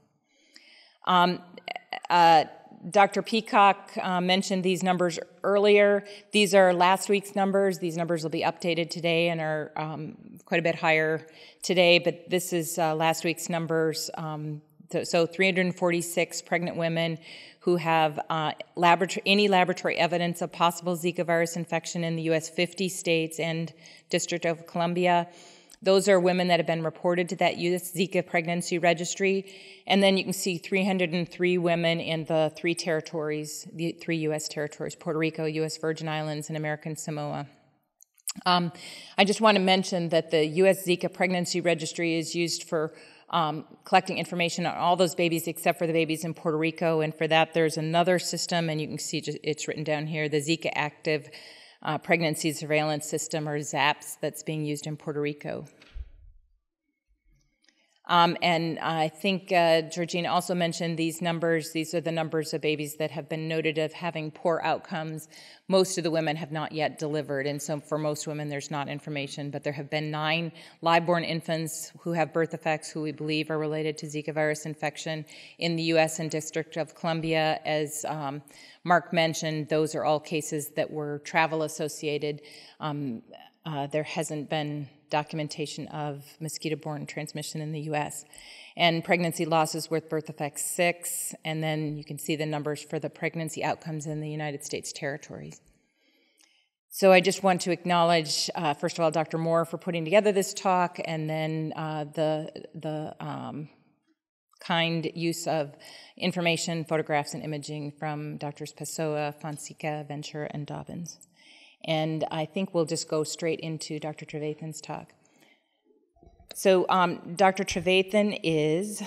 Dr. Peacock mentioned these numbers earlier. These are last week's numbers. These numbers will be updated today and are quite a bit higher today, but this is last week's numbers. So 346 pregnant women who have any laboratory evidence of possible Zika virus infection in the U.S. 50 states and District of Columbia. Those are women that have been reported to that U.S. Zika Pregnancy Registry. And then you can see 303 women in the three territories, the three U.S. territories, Puerto Rico, U.S. Virgin Islands, and American Samoa. I just want to mention that the U.S. Zika Pregnancy Registry is used for collecting information on all those babies except for the babies in Puerto Rico. And for that, there's another system, and you can see it's written down here, the Zika Active Pregnancy Surveillance System, or ZAPS, that's being used in Puerto Rico. And I think Georgina also mentioned these numbers. These are the numbers of babies that have been noted of having poor outcomes. Most of the women have not yet delivered, and so for most women there's not information, but there have been 9 live-born infants who have birth defects who we believe are related to Zika virus infection in the U.S. and District of Columbia. As Mark mentioned, those are all cases that were travel-associated. There hasn't been documentation of mosquito-borne transmission in the U.S. And pregnancy losses with birth defects 6, and then you can see the numbers for the pregnancy outcomes in the United States territories. So I just want to acknowledge, first of all, Dr. Moore for putting together this talk, and then the kind use of information, photographs, and imaging from Drs. Pessoa, Fonseca, Ventura, and Dobbins. And I think we'll just go straight into Dr. Trevathan's talk. So Dr. Trevathan is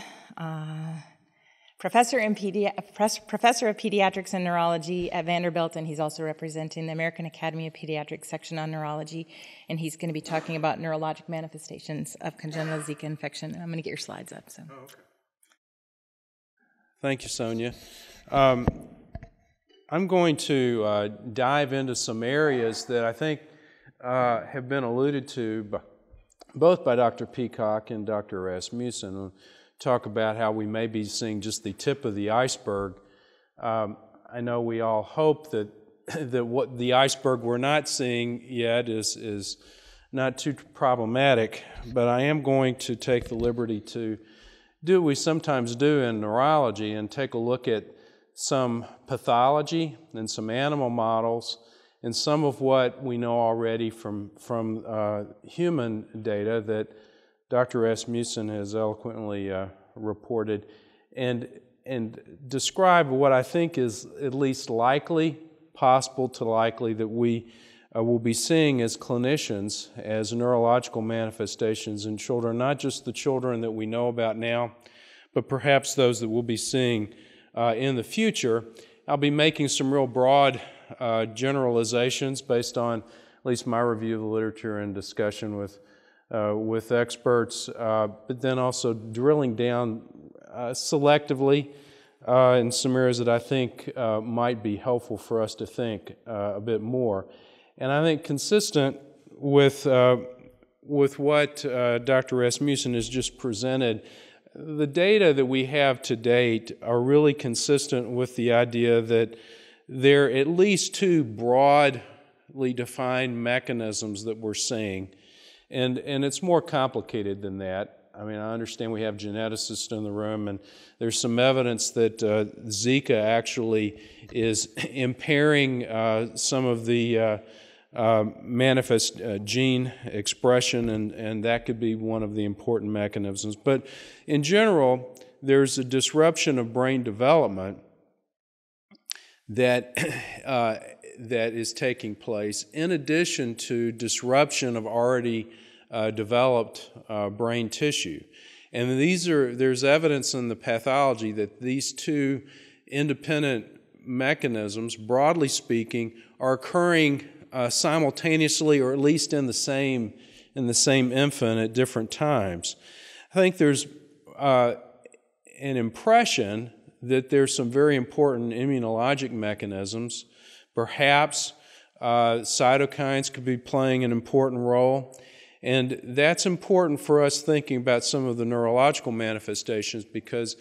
Professor of Pediatrics and Neurology at Vanderbilt, and he's also representing the American Academy of Pediatrics section on neurology, and he's going to be talking about neurologic manifestations of congenital Zika infection. I'm going to get your slides up. So. Oh, okay. Thank you, Sonia. I'm going to dive into some areas that I think have been alluded to both by Dr. Peacock and Dr. Rasmussen. We'll talk about how we may be seeing just the tip of the iceberg. I know we all hope that what the iceberg we're not seeing yet is not too problematic, but I am going to take the liberty to do what we sometimes do in neurology and take a look at some pathology and some animal models and some of what we know already from human data that Dr. Rasmussen has eloquently reported and describe what I think is at least likely, possible to likely, that we will be seeing as clinicians as neurological manifestations in children, not just the children that we know about now, but perhaps those that we'll be seeing in the future. I'll be making some real broad generalizations based on at least my review of the literature and discussion with experts, but then also drilling down selectively in some areas that I think might be helpful for us to think a bit more. And I think consistent with what Dr. Rasmussen has just presented, the data that we have to date are really consistent with the idea that there are at least two broadly defined mechanisms that we're seeing. And it's more complicated than that. I mean, I understand we have geneticists in the room, and there's some evidence that Zika actually is impairing some of the manifest gene expression, and that could be one of the important mechanisms. But in general, there's a disruption of brain development that, that is taking place in addition to disruption of already developed brain tissue. And there's evidence in the pathology that these two independent mechanisms, broadly speaking, are occurring simultaneously, or at least in the same infant at different times. I think there's an impression that there's some very important immunologic mechanisms. Perhaps cytokines could be playing an important role, and that's important for us thinking about some of the neurological manifestations, because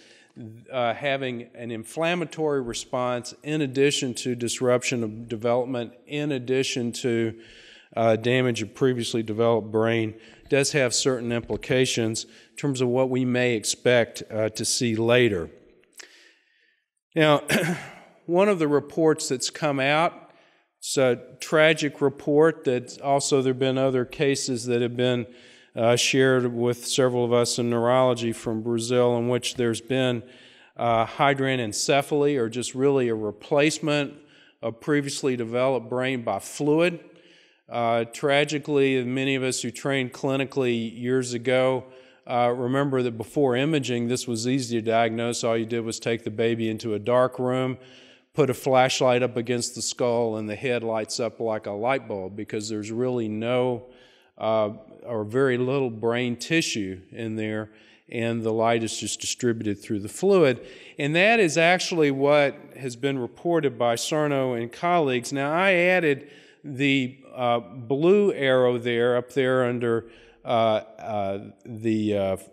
having an inflammatory response in addition to disruption of development, in addition to damage of previously developed brain, does have certain implications in terms of what we may expect to see later. Now, one of the reports that's come out, it's a tragic report that also there have been other cases that have been shared with several of us in neurology from Brazil, in which there's been hydranencephaly, or just really a replacement of previously developed brain by fluid. Tragically, many of us who trained clinically years ago remember that before imaging, this was easy to diagnose. All you did was take the baby into a dark room, put a flashlight up against the skull, and the head lights up like a light bulb, because there's really no or very little brain tissue in there, and the light is just distributed through the fluid. And that is actually what has been reported by Sarno and colleagues. Now, I added the blue arrow there, up there under the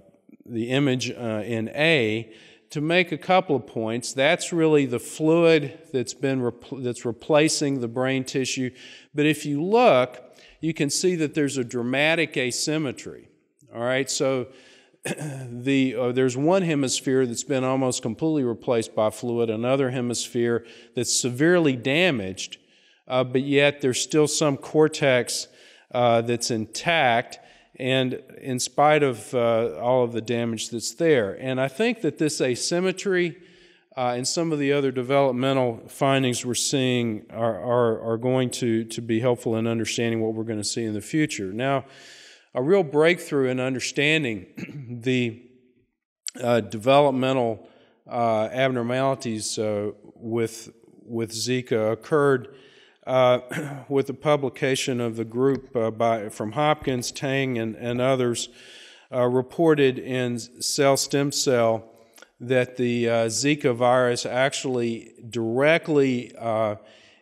image in A, to make a couple of points. That's really the fluid that's replacing the brain tissue. But if you look, you can see that there's a dramatic asymmetry, all right? So there's one hemisphere that's been almost completely replaced by fluid, another hemisphere that's severely damaged, but yet there's still some cortex that's intact, and in spite of all of the damage that's there. And I think that this asymmetry and some of the other developmental findings we're seeing are going to be helpful in understanding what we're going to see in the future. Now, a real breakthrough in understanding the developmental abnormalities with Zika occurred with the publication of the group from Hopkins, Tang, and others reported in Cell Stem Cell that the Zika virus actually directly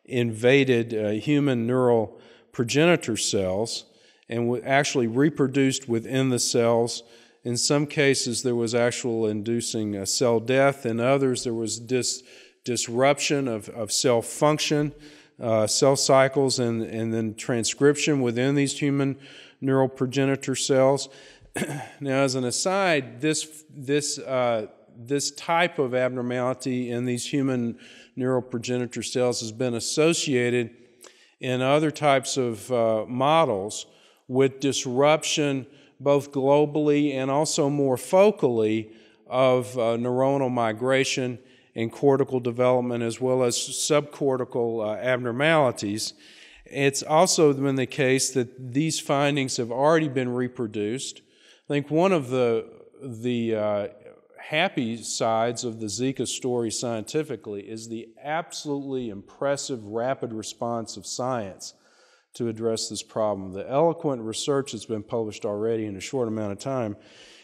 invaded human neural progenitor cells and actually reproduced within the cells. In some cases, there was actual inducing cell death. In others, there was disruption of cell function, cell cycles, and then transcription within these human neural progenitor cells. Now, as an aside, this type of abnormality in these human neural progenitor cells has been associated in other types of models with disruption both globally and also more focally of neuronal migration and cortical development as well as subcortical abnormalities. It's also been the case that these findings have already been reproduced. I think one of the happy sides of the Zika story scientifically is the absolutely impressive rapid response of science to address this problem. The eloquent research that's been published already in a short amount of time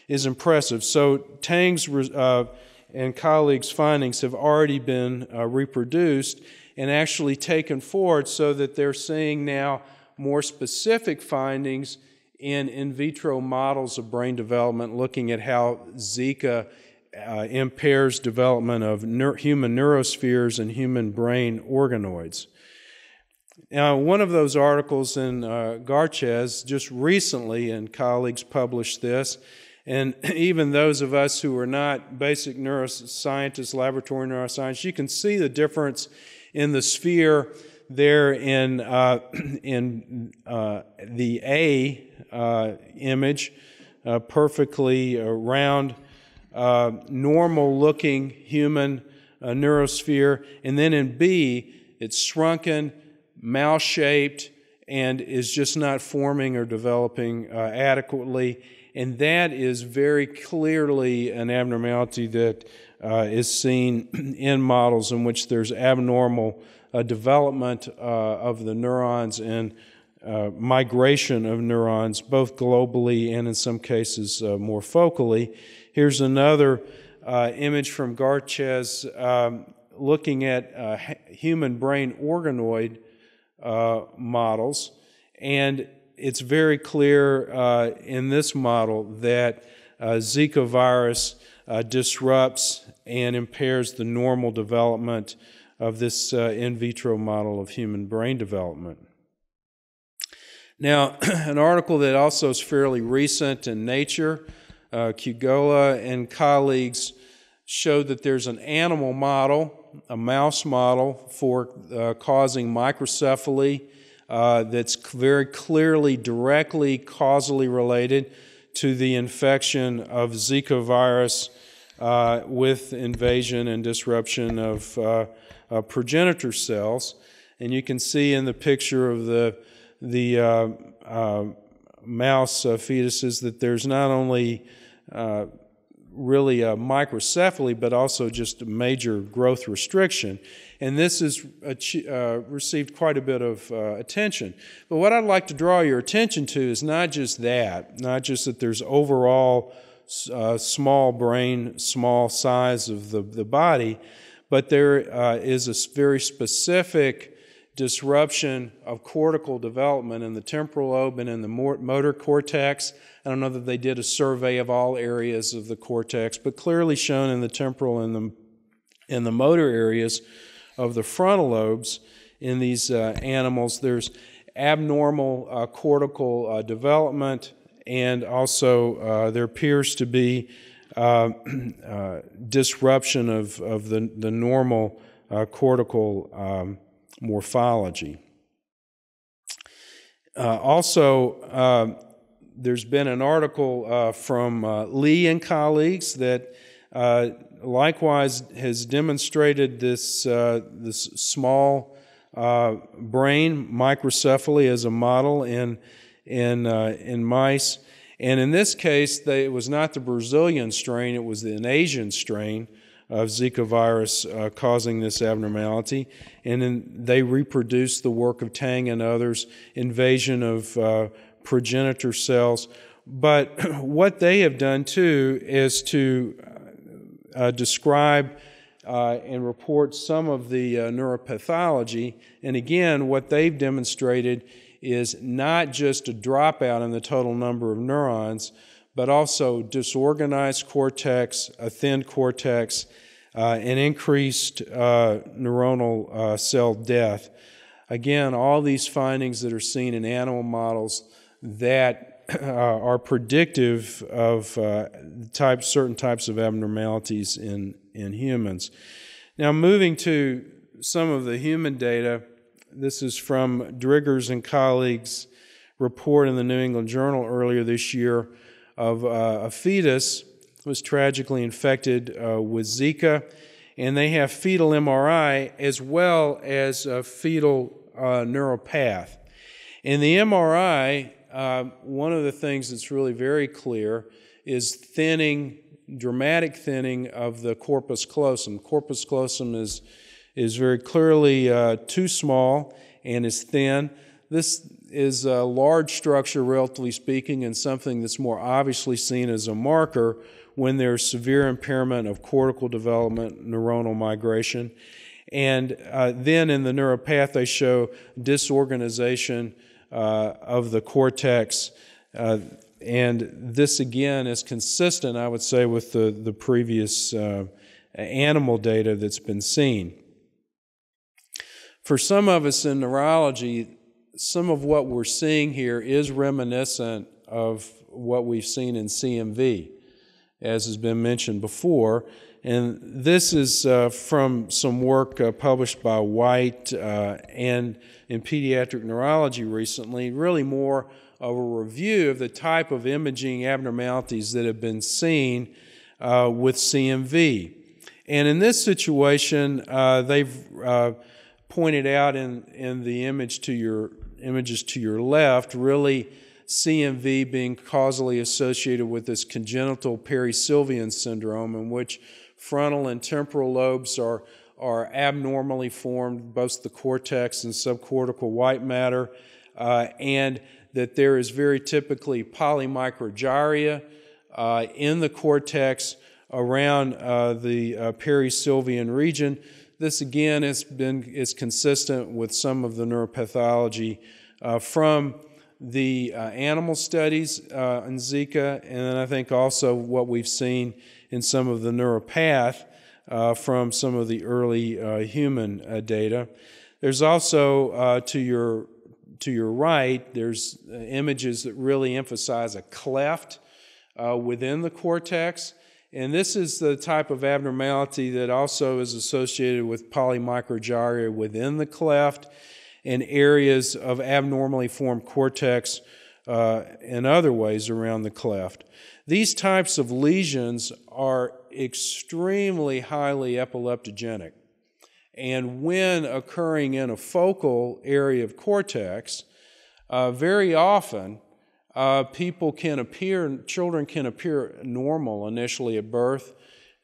is impressive. So Tang's and colleagues' findings have already been reproduced and actually taken forward so that they're seeing now more specific findings in vitro models of brain development, looking at how Zika impairs development of human neurospheres and human brain organoids. Now, one of those articles in Garchez just recently, and colleagues published this, and even those of us who are not basic neuroscientists, laboratory neuroscience, you can see the difference in the sphere there in the A image, perfectly round, normal-looking human neurosphere, and then in B, it's shrunken, mal-shaped, and is just not forming or developing adequately, and that is very clearly an abnormality that is seen in models in which there's abnormal development of the neurons and migration of neurons, both globally and in some cases more focally. Here's another image from Garchez looking at human brain organoid models, and it's very clear in this model that Zika virus disrupts and impairs the normal development of this in vitro model of human brain development. Now, an article that also is fairly recent in Nature, Cugola and colleagues showed that there's an animal model, a mouse model, for causing microcephaly that's very clearly, directly, causally related to the infection of Zika virus with invasion and disruption of progenitor cells. And you can see in the picture of the mouse fetuses that there's not only really a microcephaly, but also just a major growth restriction. And this has received quite a bit of attention. But what I'd like to draw your attention to is not just that, not just that there's overall small brain, small size of the body, but there is a very specific disruption of cortical development in the temporal lobe and in the motor cortex. I don't know that they did a survey of all areas of the cortex, but clearly shown in the temporal and the motor areas of the frontal lobes in these animals, there's abnormal cortical development, and also there appears to be disruption of the normal cortical morphology. Also, there's been an article from Lee and colleagues that likewise has demonstrated this, this small brain microcephaly as a model in mice. And in this case, it was not the Brazilian strain, it was an Asian strain of Zika virus causing this abnormality. And then they reproduce the work of Tang and others, invasion of progenitor cells. But what they have done, too, is to describe and report some of the neuropathology. And again, what they've demonstrated is not just a dropout in the total number of neurons, but also disorganized cortex, a thin cortex, and increased neuronal cell death. Again, all these findings that are seen in animal models that are predictive of certain types of abnormalities in humans. Now, moving to some of the human data, this is from Driggers and colleagues' report in the New England Journal earlier this year of a fetus was tragically infected with Zika, and they have fetal MRI as well as a fetal neuropath. In the MRI, one of the things that's really very clear is thinning, dramatic thinning of the corpus callosum. Corpus callosum is very clearly too small and is thin. This is a large structure, relatively speaking, and something that's more obviously seen as a marker when there's severe impairment of cortical development, neuronal migration. And then in the neuropath, they show disorganization of the cortex. And this, again, is consistent, I would say, with the previous animal data that's been seen. For some of us in neurology, some of what we're seeing here is reminiscent of what we've seen in CMV, as has been mentioned before. And this is from some work published by White and in pediatric neurology recently, really more of a review of the type of imaging abnormalities that have been seen with CMV. And in this situation, they've pointed out in the images to your left, really CMV being causally associated with this congenital perisylvian syndrome in which frontal and temporal lobes are abnormally formed, both the cortex and subcortical white matter, and that there is very typically polymicrogyria in the cortex around the perisylvian region. This, again, is consistent with some of the neuropathology from the animal studies in Zika, and then I think also what we've seen in some of the neuropath from some of the early human data. There's also, to your right, there's images that really emphasize a cleft within the cortex. And this is the type of abnormality that also is associated with polymicrogyria within the cleft and areas of abnormally formed cortex in other ways around the cleft. These types of lesions are extremely highly epileptogenic. And when occurring in a focal area of cortex, very often, children can appear normal initially at birth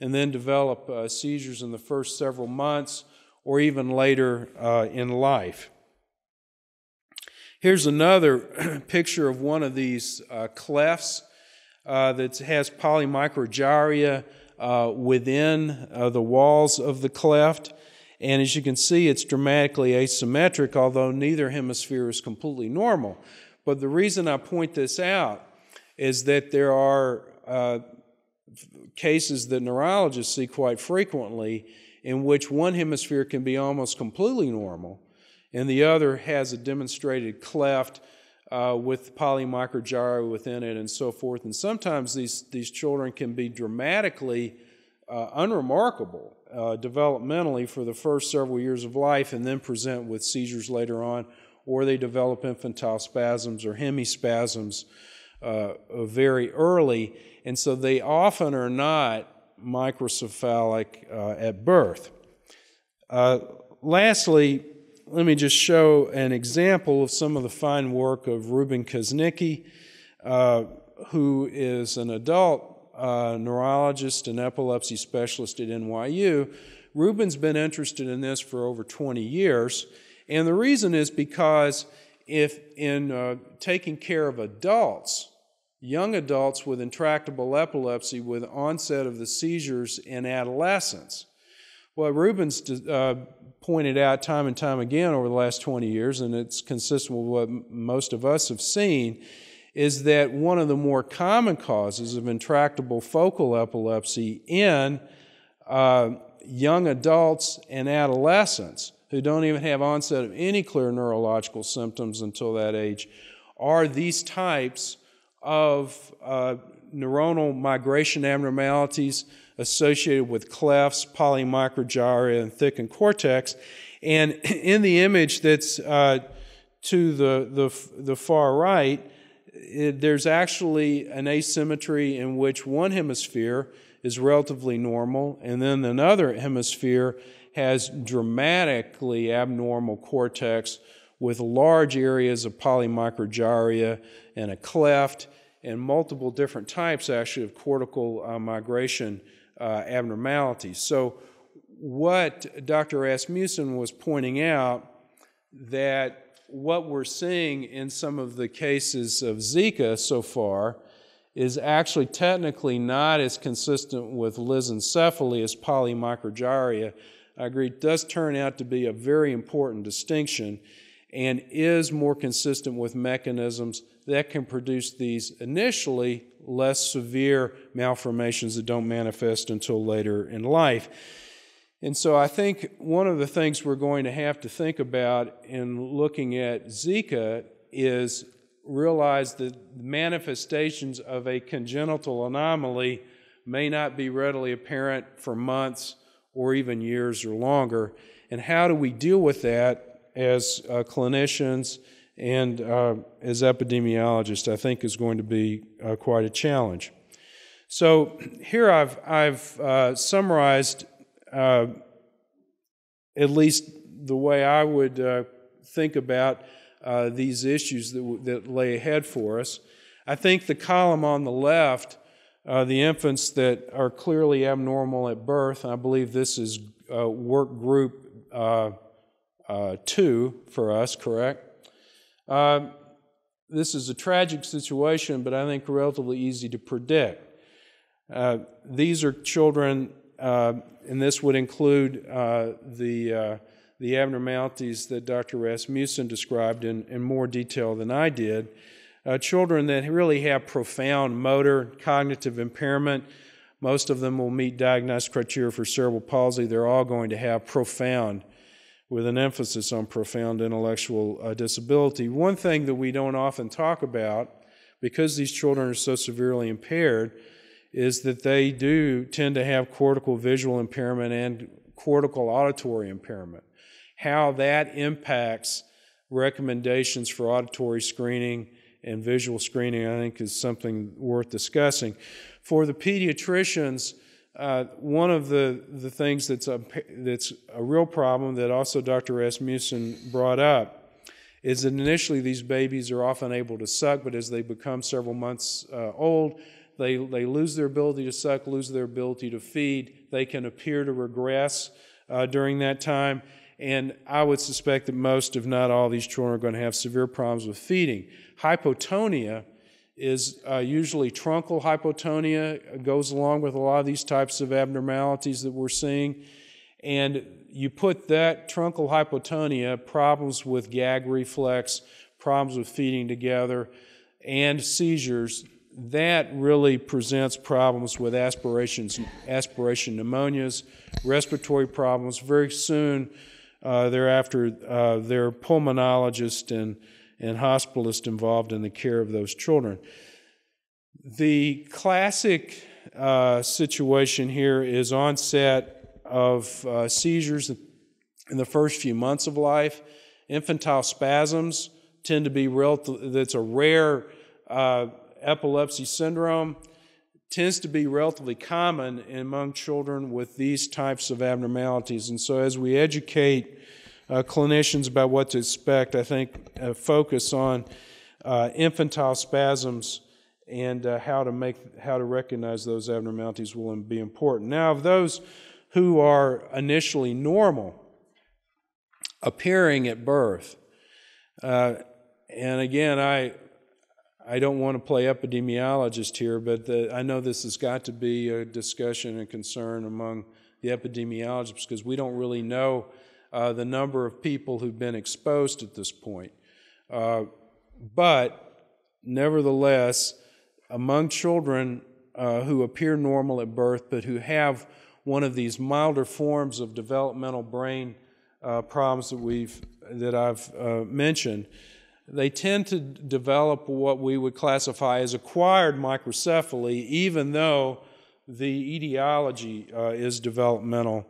and then develop seizures in the first several months or even later in life. Here's another picture of one of these clefts that has polymicrogyria within the walls of the cleft. And as you can see, it's dramatically asymmetric, although neither hemisphere is completely normal. But the reason I point this out is that there are cases that neurologists see quite frequently in which one hemisphere can be almost completely normal and the other has a demonstrated cleft with polymicrogyria within it and so forth. And sometimes these children can be dramatically unremarkable developmentally for the first several years of life and then present with seizures later on, or they develop infantile spasms or hemispasms very early, and so they often are not microcephalic at birth. Lastly, let me just show an example of some of the fine work of Ruben Kuznicki, who is an adult neurologist and epilepsy specialist at NYU, Ruben's been interested in this for over 20 years. And the reason is because if in taking care of adults, young adults with intractable epilepsy with onset of the seizures in adolescence, well, Ruben's pointed out time and time again over the last 20 years, and it's consistent with what most of us have seen, is that one of the more common causes of intractable focal epilepsy in young adults and adolescents who don't even have onset of any clear neurological symptoms until that age are these types of neuronal migration abnormalities associated with clefts, polymicrogyria, and thickened cortex. And in the image that's to the far right, there's actually an asymmetry in which one hemisphere is relatively normal, and then another hemisphere has dramatically abnormal cortex with large areas of polymicrogyria and a cleft and multiple different types, actually, of cortical migration abnormalities. So what Dr. Asmussen was pointing out, that what we're seeing in some of the cases of Zika so far is actually technically not as consistent with lysencephaly as polymicrogyria, I agree, does turn out to be a very important distinction and is more consistent with mechanisms that can produce these initially less severe malformations that don't manifest until later in life. And so I think one of the things we're going to have to think about in looking at Zika is realize that manifestations of a congenital anomaly may not be readily apparent for months or even years or longer. And how do we deal with that as clinicians and as epidemiologists, I think is going to be quite a challenge. So here I've summarized at least the way I would think about these issues that lay ahead for us. I think the column on the left, the infants that are clearly abnormal at birth, I believe this is work group 2 for us, correct? This is a tragic situation, but I think relatively easy to predict. These are children, and this would include the abnormalities that Dr. Rasmussen described in more detail than I did. Children that really have profound motor cognitive impairment, most of them will meet diagnostic criteria for cerebral palsy. They're all going to have profound, with an emphasis on profound, intellectual disability. One thing that we don't often talk about, because these children are so severely impaired, is that they do tend to have cortical visual impairment and cortical auditory impairment. How that impacts recommendations for auditory screening and visual screening, I think, is something worth discussing. For the pediatricians, one of the things that's a real problem that also Dr. Rasmussen brought up is that initially these babies are often able to suck, but as they become several months old, they lose their ability to suck, lose their ability to feed. They can appear to regress during that time. And I would suspect that most, if not all, these children are going to have severe problems with feeding. Hypotonia is usually truncal hypotonia. It goes along with a lot of these types of abnormalities that we're seeing. And you put that truncal hypotonia, problems with gag reflex, problems with feeding together, and seizures, that really presents problems with aspiration pneumonias, respiratory problems. Very soon thereafter, there are pulmonologists and hospitalists involved in the care of those children. The classic situation here is onset of seizures in the first few months of life. Infantile spasms tend to be relative, that's a rare epilepsy syndrome, tends to be relatively common among children with these types of abnormalities. And so as we educate clinicians about what to expect, I think focus on infantile spasms and how to recognize those abnormalities will be important. Now, of those who are initially normal appearing at birth, and again, I don't want to play epidemiologist here, but I know this has got to be a discussion and concern among the epidemiologists, because we don't really know the number of people who've been exposed at this point. But nevertheless, among children who appear normal at birth but who have one of these milder forms of developmental brain problems that I've mentioned, they tend to develop what we would classify as acquired microcephaly, even though the etiology is developmental.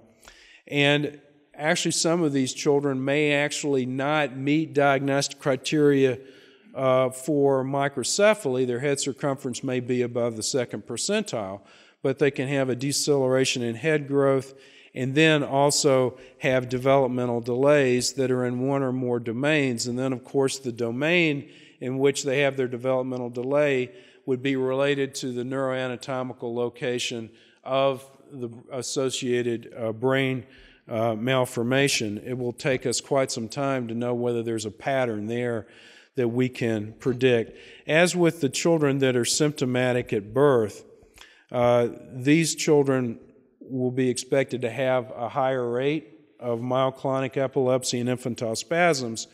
And actually, some of these children may actually not meet diagnostic criteria for microcephaly. Their head circumference may be above the second percentile, but they can have a deceleration in head growth and then also have developmental delays that are in one or more domains. And then, of course, the domain in which they have their developmental delay would be related to the neuroanatomical location of the associated brain malformation. It will take us quite some time to know whether there's a pattern there that we can predict. As with the children that are symptomatic at birth, these children will be expected to have a higher rate of myoclonic epilepsy and infantile spasms.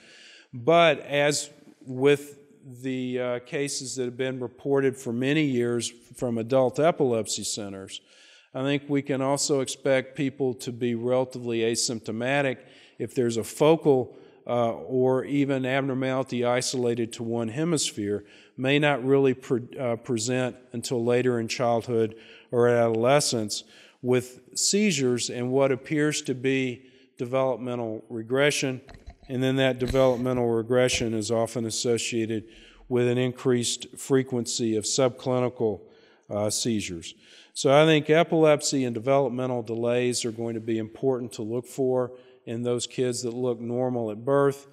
But as with the cases that have been reported for many years from adult epilepsy centers, I think we can also expect people to be relatively asymptomatic if there's a focal or even abnormality isolated to one hemisphere. May not really present until later in childhood or adolescence, with seizures and what appears to be developmental regression. And then that developmental regression is often associated with an increased frequency of subclinical seizures. So I think epilepsy and developmental delays are going to be important to look for in those kids that look normal at birth.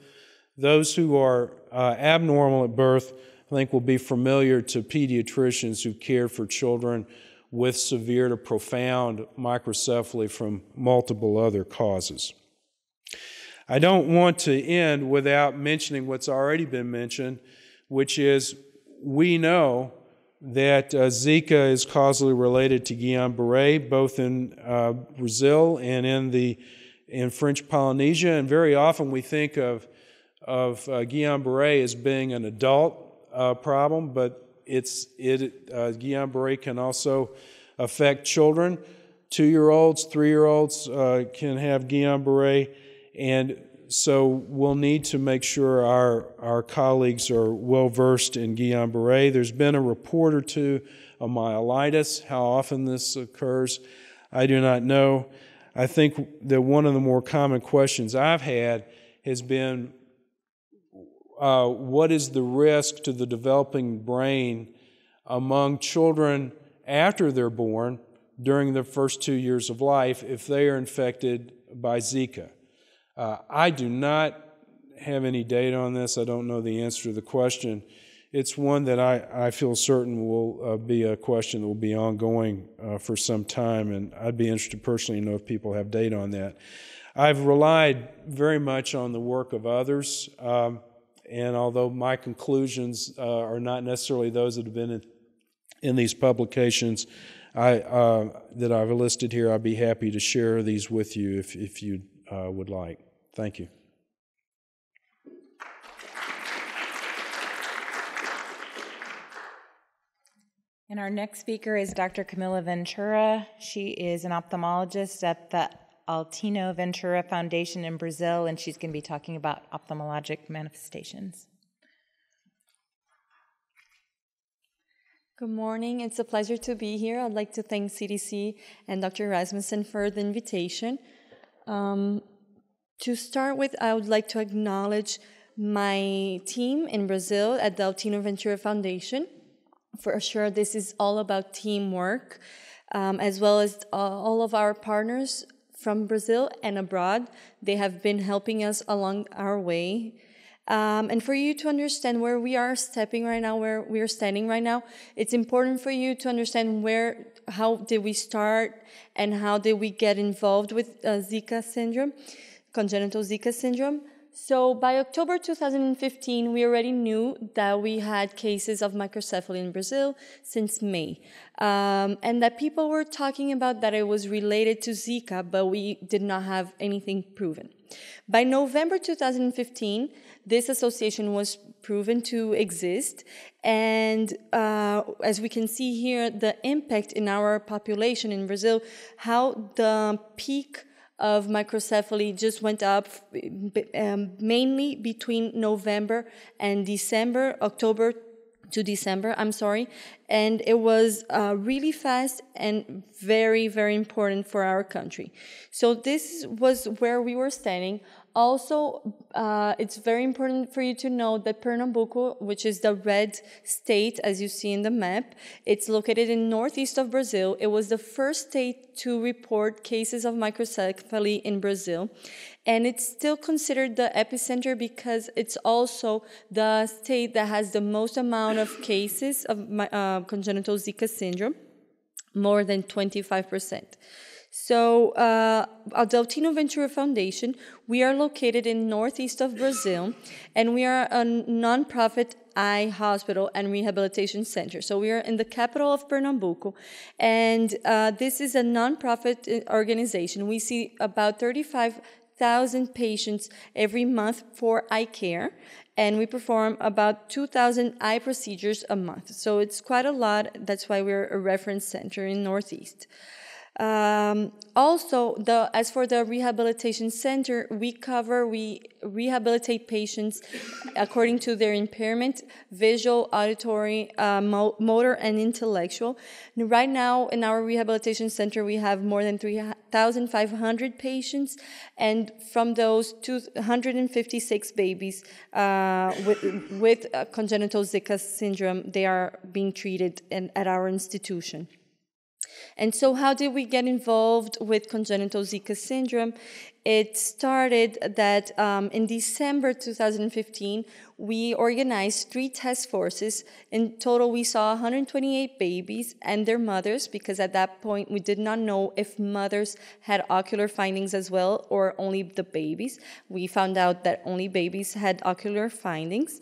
Those who are abnormal at birth, I think, will be familiar to pediatricians who care for children with severe to profound microcephaly from multiple other causes. I don't want to end without mentioning what's already been mentioned, which is we know that Zika is causally related to Guillain-Barré, both in Brazil and in French Polynesia, and very often we think of Guillain-Barré as being an adult problem, but Guillain-Barré can also affect children. 2-year-olds, 3-year-olds can have Guillain-Barré, and so we'll need to make sure our colleagues are well-versed in Guillain-Barré. There's been a report or two of myelitis. How often this occurs, I do not know. I think that one of the more common questions I've had has been, what is the risk to the developing brain among children after they're born during their first 2 years of life if they are infected by Zika? I do not have any data on this. I don't know the answer to the question. It's one that I feel certain will be a question that will be ongoing for some time, and I'd be interested personally to know if people have data on that. I've relied very much on the work of others. And although my conclusions are not necessarily those that have been in these publications that I've listed here, I'd be happy to share these with you if you would like. Thank you. And our next speaker is Dr. Camila Ventura. She is an ophthalmologist at the Altino Ventura Foundation in Brazil, and she's going to be talking about ophthalmologic manifestations. Good morning. It's a pleasure to be here. I'd like to thank CDC and Dr. Rasmussen for the invitation. To start with, I would like to acknowledge my team in Brazil at the Altino Ventura Foundation. For sure, this is all about teamwork, as well as all of our partners from Brazil and abroad. They have been helping us along our way. And for you to understand where we are stepping right now, where we are standing right now, it's important for you to understand how did we start and how did we get involved with Zika syndrome, congenital Zika syndrome. So by October 2015, we already knew that we had cases of microcephaly in Brazil since May. And that people were talking about that it was related to Zika, but we did not have anything proven. By November 2015, this association was proven to exist. And as we can see here, the impact in our population in Brazil, how the peak of microcephaly just went up mainly between November and December, October to December, I'm sorry. And it was really fast and very, very important for our country. So this was where we were standing. Also, it's very important for you to know that Pernambuco, which is the red state, as you see in the map, it's located in northeast of Brazil. It was the first state to report cases of microcephaly in Brazil. And it's still considered the epicenter because it's also the state that has the most amount of cases of congenital Zika syndrome, more than 25%. So, Altino Ventura Foundation, we are located in northeast of Brazil, and we are a nonprofit eye hospital and rehabilitation center. So we are in the capital of Pernambuco, and this is a nonprofit organization. We see about 35,000 patients every month for eye care, and we perform about 2,000 eye procedures a month. So it's quite a lot. That's why we're a reference center in northeast. Also, as for the rehabilitation center, we rehabilitate patients according to their impairment, visual, auditory, motor, and intellectual. And right now, in our rehabilitation center, we have more than 3,500 patients, and from those, 256 babies with congenital Zika syndrome, they are being treated at our institution. And so how did we get involved with congenital Zika syndrome? It started that in December 2015, we organized 3 task forces. In total, we saw 128 babies and their mothers, because at that point, we did not know if mothers had ocular findings as well or only the babies. We found out that only babies had ocular findings.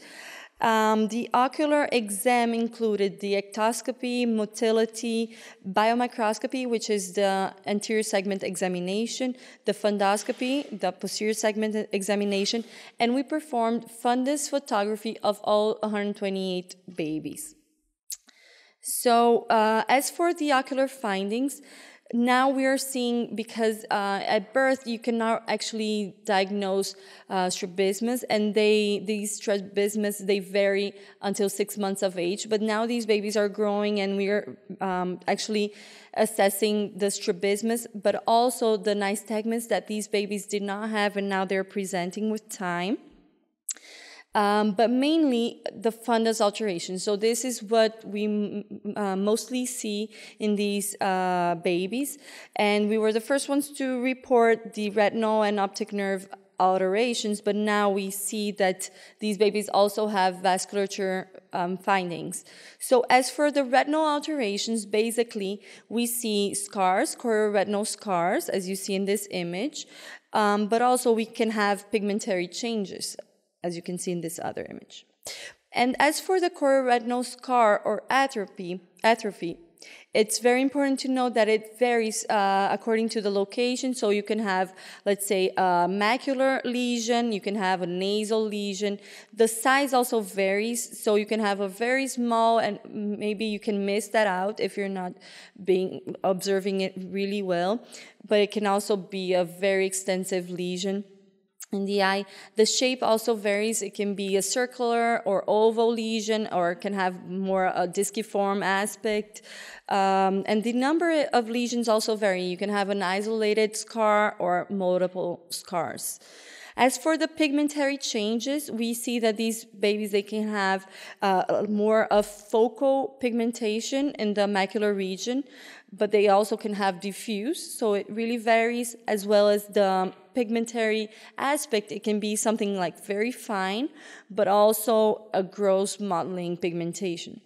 The ocular exam included the ectoscopy, motility, biomicroscopy, which is the anterior segment examination, the fundoscopy, the posterior segment examination, and we performed fundus photography of all 128 babies. So as for the ocular findings, now we are seeing, because at birth you cannot actually diagnose strabismus, and these strabismus, they vary until 6 months of age. But now these babies are growing, and we are actually assessing the strabismus, but also the nystagmus that these babies did not have, and now they're presenting with time. But mainly the fundus alteration. So this is what we mostly see in these babies. And we were the first ones to report the retinal and optic nerve alterations, but now we see that these babies also have vasculature findings. So as for the retinal alterations, basically we see scars, chorioretinal scars, as you see in this image, but also we can have pigmentary changes, as you can see in this other image. And as for the chorioretinal scar or atrophy, it's very important to know that it varies according to the location. So you can have, let's say, a macular lesion, you can have a nasal lesion. The size also varies, so you can have a very small, and maybe you can miss that out if you're not observing it really well, but it can also be a very extensive lesion in the eye. The shape also varies. It can be a circular or oval lesion, or can have more a disciform aspect. And the number of lesions also vary. You can have an isolated scar or multiple scars. As for the pigmentary changes, we see that these babies, they can have more of focal pigmentation in the macular region, but they also can have diffuse. So it really varies, as well as the hyperpigmentary aspect, it can be something like very fine, but also a gross mottling pigmentation.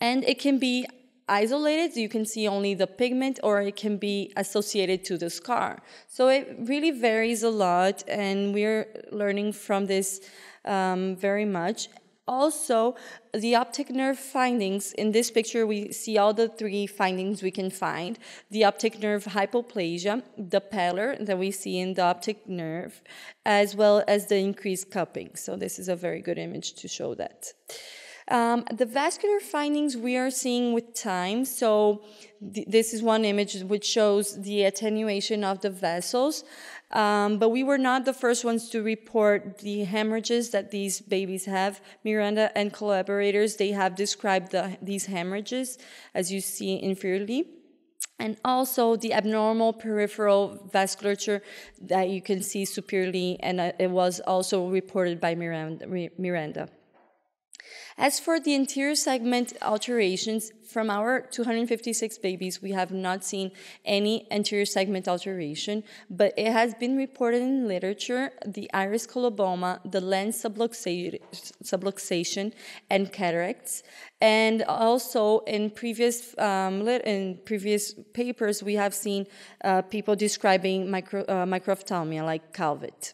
And it can be isolated, so you can see only the pigment, or it can be associated to the scar. So it really varies a lot, and we're learning from this very much. Also, the optic nerve findings, in this picture we see all the three findings we can find. The optic nerve hypoplasia, the pallor that we see in the optic nerve, as well as the increased cupping. So this is a very good image to show that. The vascular findings we are seeing with time. So this is one image which shows the attenuation of the vessels. But we were not the first ones to report the hemorrhages that these babies have. Miranda and collaborators, they have described these hemorrhages, as you see inferiorly. And also the abnormal peripheral vasculature that you can see superiorly, and it was also reported by Miranda. As for the anterior segment alterations, from our 256 babies, we have not seen any anterior segment alteration, but it has been reported in literature, the iris coloboma, the lens subluxation, and cataracts. And also in previous papers, we have seen people describing microphthalmia, like Calvet.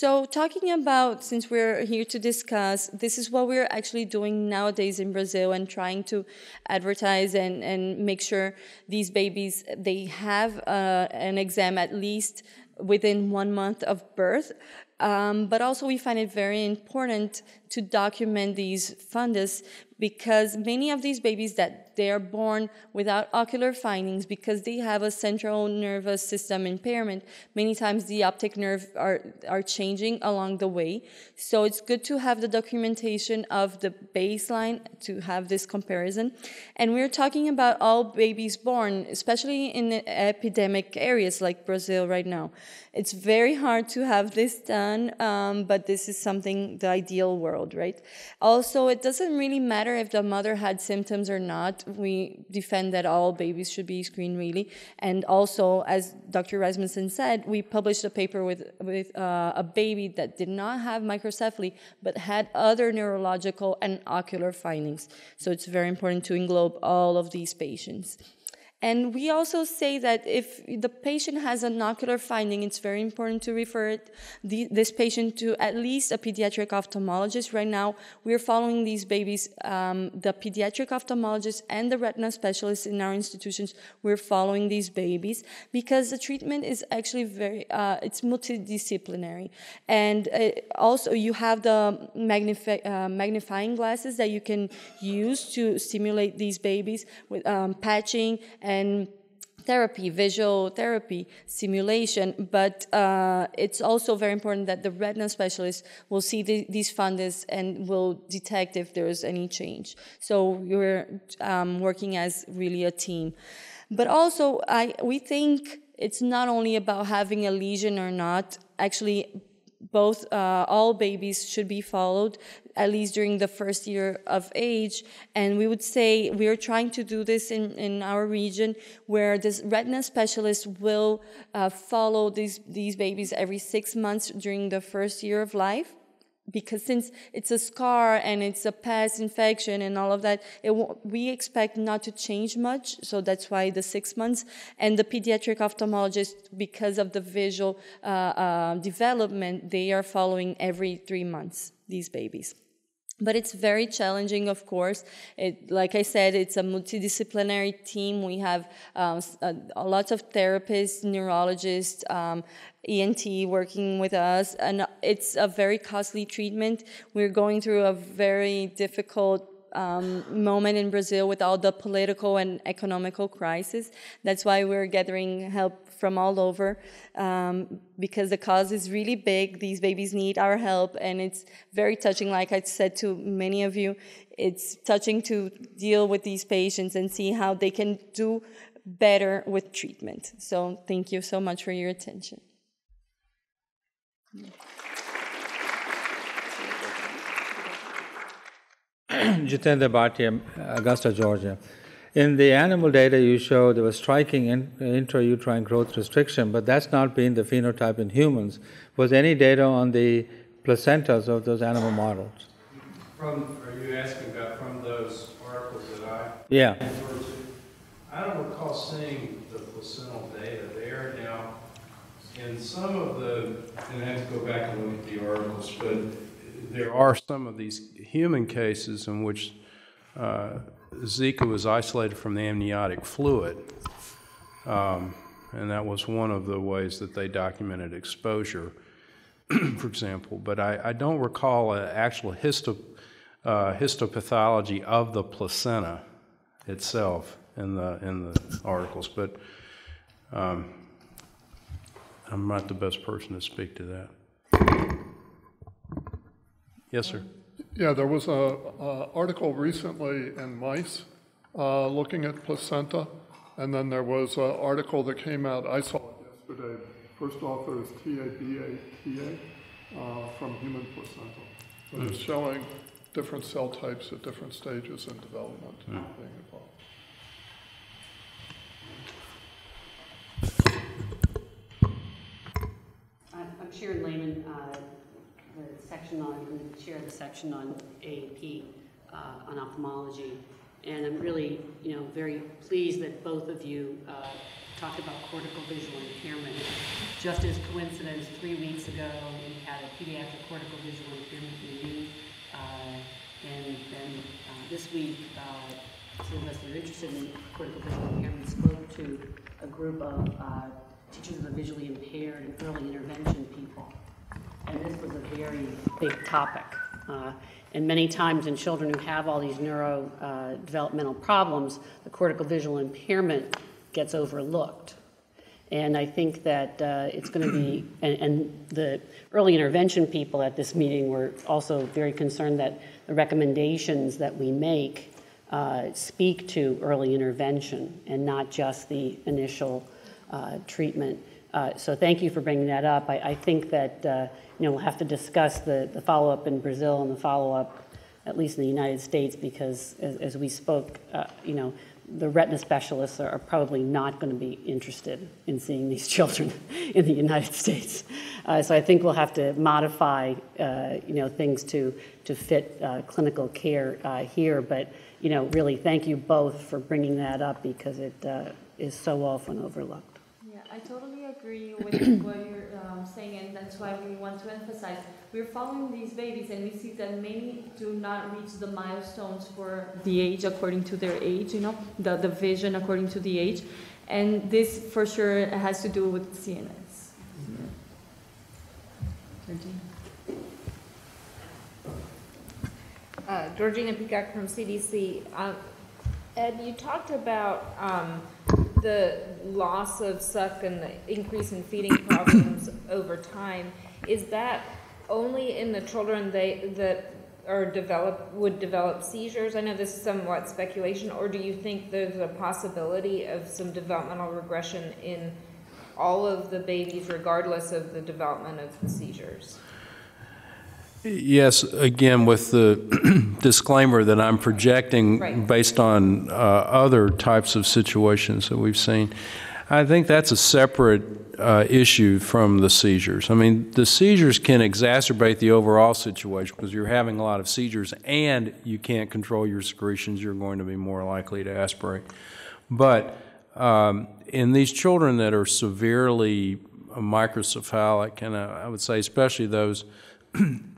So talking about, since we're here to discuss, this is what we're actually doing nowadays in Brazil and trying to advertise and make sure these babies, they have an exam at least within 1 month of birth. But also we find it very important to document these fundus, because many of these babies that they are born without ocular findings because they have a central nervous system impairment, many times the optic nerve are changing along the way. So it's good to have the documentation of the baseline to have this comparison. And we're talking about all babies born, especially in epidemic areas like Brazil right now. It's very hard to have this done. But this is something, the ideal world, right? Also, it doesn't really matter if the mother had symptoms or not. We defend that all babies should be screened, really. And also, as Dr. Rasmussen said, we published a paper with a baby that did not have microcephaly, but had other neurological and ocular findings. So it's very important to englobe all of these patients. And we also say that if the patient has an ocular finding, it's very important to refer this patient to at least a pediatric ophthalmologist. Right now, we're following these babies, the pediatric ophthalmologist and the retina specialists in our institutions. We're following these babies because the treatment is actually it's multidisciplinary. And also you have the magnifying glasses that you can use to stimulate these babies with patching and therapy, visual therapy, simulation, but it's also very important that the retina specialist will see these fundus and will detect if there's any change. So we're working as really a team. But also, we think it's not only about having a lesion or not. Actually, all babies should be followed at least during the first year of age. And we would say we are trying to do this in our region, where this retina specialist will follow these babies every 6 months during the first year of life. Because since it's a scar and it's a past infection and all of that, we expect not to change much. So that's why the 6 months. And the pediatric ophthalmologist, because of the visual development, they are following every 3 months, these babies. But it's very challenging, of course. Like I said, it's a multidisciplinary team. We have lots of therapists, neurologists, ENT working with us, and it's a very costly treatment. We're going through a very difficult moment in Brazil with all the political and economical crisis. That's why we're gathering help from all over, because the cause is really big. These babies need our help, and it's very touching. Like I said to many of you, it's touching to deal with these patients and see how they can do better with treatment. So thank you so much for your attention. Jitendra Bhatia, Augusta, Georgia. In the animal data you showed, there was striking intrauterine growth restriction, but that's not been the phenotype in humans. Was any data on the placentas of those animal models? Are you asking about from those articles that I... Yeah. Referred to? I don't recall seeing the placental data there. Now, in some of the... And I have to go back and look at the articles, but there are some of these human cases in which Zika was isolated from the amniotic fluid, and that was one of the ways that they documented exposure, for example. But I don't recall an actual histopathology of the placenta itself in the articles. But I'm not the best person to speak to that. Yes, sir. Yeah, there was an article recently in mice looking at placenta, and then there was an article that came out, I saw it yesterday, first author is T-A-B-A-T-A, from human placenta. So it's showing different cell types at different stages in development being involved. I'm Sharon Lehman. Chair of the section on AAP on ophthalmology, and I'm really, you know, very pleased that both of you talked about cortical visual impairment. Just as coincidence, 3 weeks ago we had a pediatric cortical visual impairment meeting, and then this week, some of us that are interested in cortical visual impairment spoke to a group of teachers of the visually impaired and early intervention people. And this was a very big topic. And many times in children who have all these neurodevelopmental problems, the cortical visual impairment gets overlooked. And I think that it's going to be, and the early intervention people at this meeting were also very concerned that the recommendations that we make speak to early intervention and not just the initial treatment. So thank you for bringing that up. I think that you know, we'll have to discuss the follow-up in Brazil and the follow-up, at least in the United States, because as we spoke, you know, the retina specialists are probably not going to be interested in seeing these children in the United States. So I think we'll have to modify you know, things to fit clinical care here. But you know, really, thank you both for bringing that up because it is so often overlooked. I totally agree with what you're saying, and that's why we want to emphasize. We're following these babies, and we see that many do not reach the milestones for the age according to their age, you know, the vision according to the age. And this, for sure, has to do with CNS. Mm-hmm. 13. Georgina Peacock from CDC. Ed, you talked about the loss of suck and the increase in feeding problems over time. Is that only in the children that are would develop seizures? I know this is somewhat speculation, or do you think there's a possibility of some developmental regression in all of the babies, regardless of the development of the seizures? Yes, again, with the disclaimer that I'm projecting based on other types of situations that we've seen. I think that's a separate issue from the seizures. I mean, the seizures can exacerbate the overall situation because you're having a lot of seizures and you can't control your secretions. You're going to be more likely to aspirate. But in these children that are severely microcephalic, and I would say especially those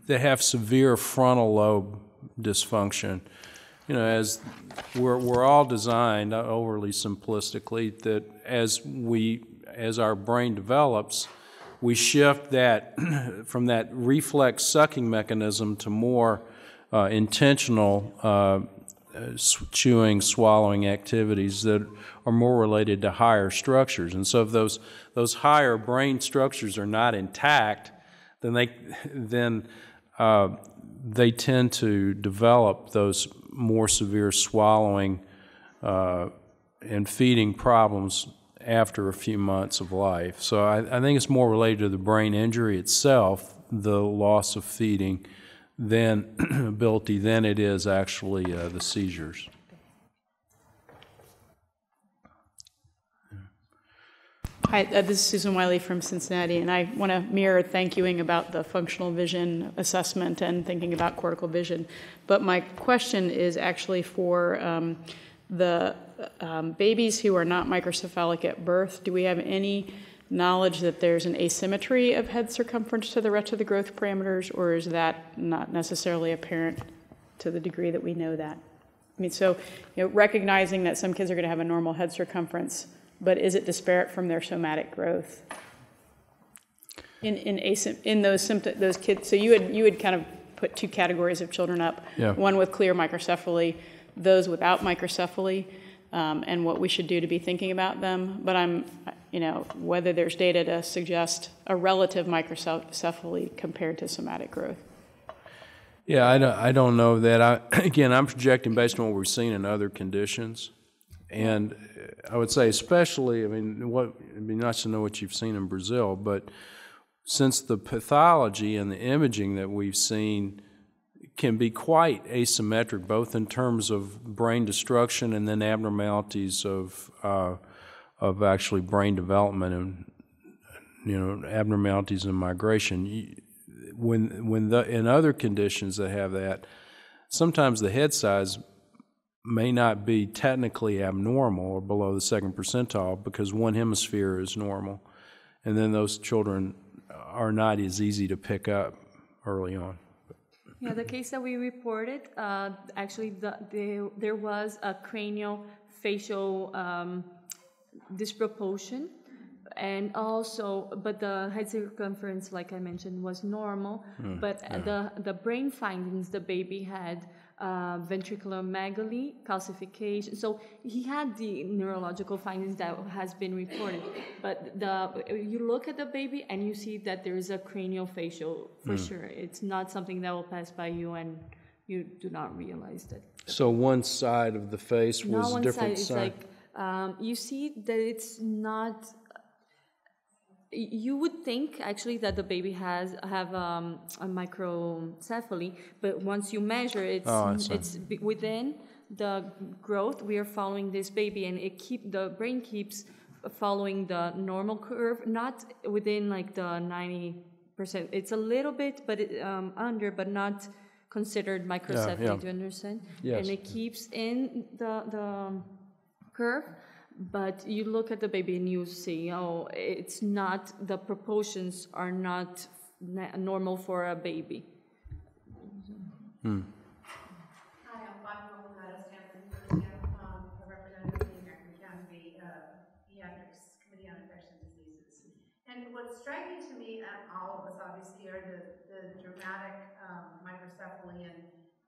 they have severe frontal lobe dysfunction. You know, as we're all designed overly simplistically that as our brain develops, we shift that from that reflex sucking mechanism to more intentional chewing, swallowing activities that are more related to higher structures. And so if those higher brain structures are not intact, then they tend to develop those more severe swallowing and feeding problems after a few months of life. So I think it's more related to the brain injury itself, the loss of feeding, than ability, than it is actually the seizures. Hi, this is Susan Wiley from Cincinnati, and I want to mirror thank youing about the functional vision assessment and thinking about cortical vision. But my question is actually for the babies who are not microcephalic at birth. Do we have any knowledge that there's an asymmetry of head circumference to the rest of the growth parameters, or is that not necessarily apparent to the degree that we know that? I mean, so recognizing that some kids are going to have a normal head circumference, but is it disparate from their somatic growth? In those kids, so you had kind of put two categories of children up, yeah. One with clear microcephaly, those without microcephaly, and what we should do to be thinking about them. But I'm, whether there's data to suggest a relative microcephaly compared to somatic growth. Yeah, I don't know that. I'm projecting based on what we've seen in other conditions. And I would say especially, it'd be nice to know what you've seen in Brazil, but since the pathology and the imaging that we've seen can be quite asymmetric, both in terms of brain destruction and then abnormalities of actually brain development and abnormalities in migration. In other conditions that have that, sometimes the head size may not be technically abnormal or below the second percentile because one hemisphere is normal, and then those children are not as easy to pick up early on. Yeah, the case that we reported, actually there was a cranial facial disproportion, and also, but the head circumference, like I mentioned, was normal, but yeah. The brain findings, the baby had ventricular megaly, calcification, so he had the neurological findings that has been reported, but you look at the baby and you see that there is a craniofacial, for sure. It's not something that will pass by you and you do not realize that. So one side of the face was not one different side. It's like, you see that it's not... You would think actually that the baby have a microcephaly, but once you measure, it's within the growth. We are following this baby, and the brain keeps following the normal curve, not within like the 90%. It's a little bit, but under, but not considered microcephaly. Yeah. Do you understand? Yes. And it keeps in the curve. But you look at the baby and you see, it's not, the proportions are not normal for a baby. Hi, I'm Bob Colorado, Stanford. I'm a representative of the American Academy of Pediatrics Committee on Infectious Diseases. And what's striking to me, and all of us obviously, are the dramatic microcephaly and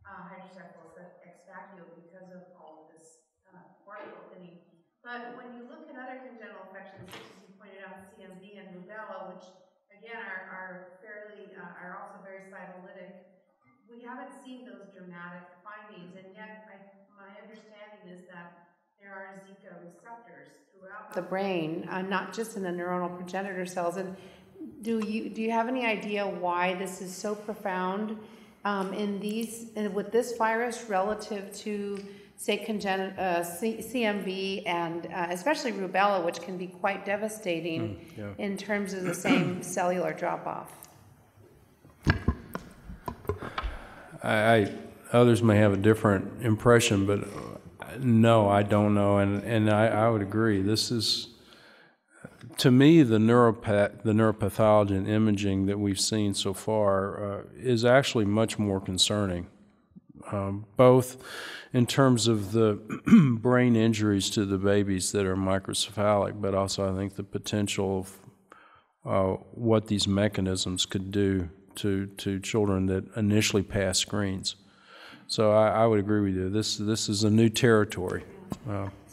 hydrocephalus ex vacuo because of all of this cortical thinning. But when you look at other congenital infections, such as you pointed out, CMV and rubella, which again are also very cytolytic, we haven't seen those dramatic findings, and yet my understanding is that there are Zika receptors throughout the brain, not just in the neuronal progenitor cells. And do you have any idea why this is so profound with this virus relative to? Say CMV and especially rubella, which can be quite devastating in terms of the same cellular drop-off. Others may have a different impression, but no, I don't know, and I would agree. This is, to me, the neuropathology and imaging that we've seen so far is actually much more concerning. Both in terms of the brain injuries to the babies that are microcephalic, but also I think the potential of what these mechanisms could do to children that initially pass screens. So I would agree with you. This is a new territory.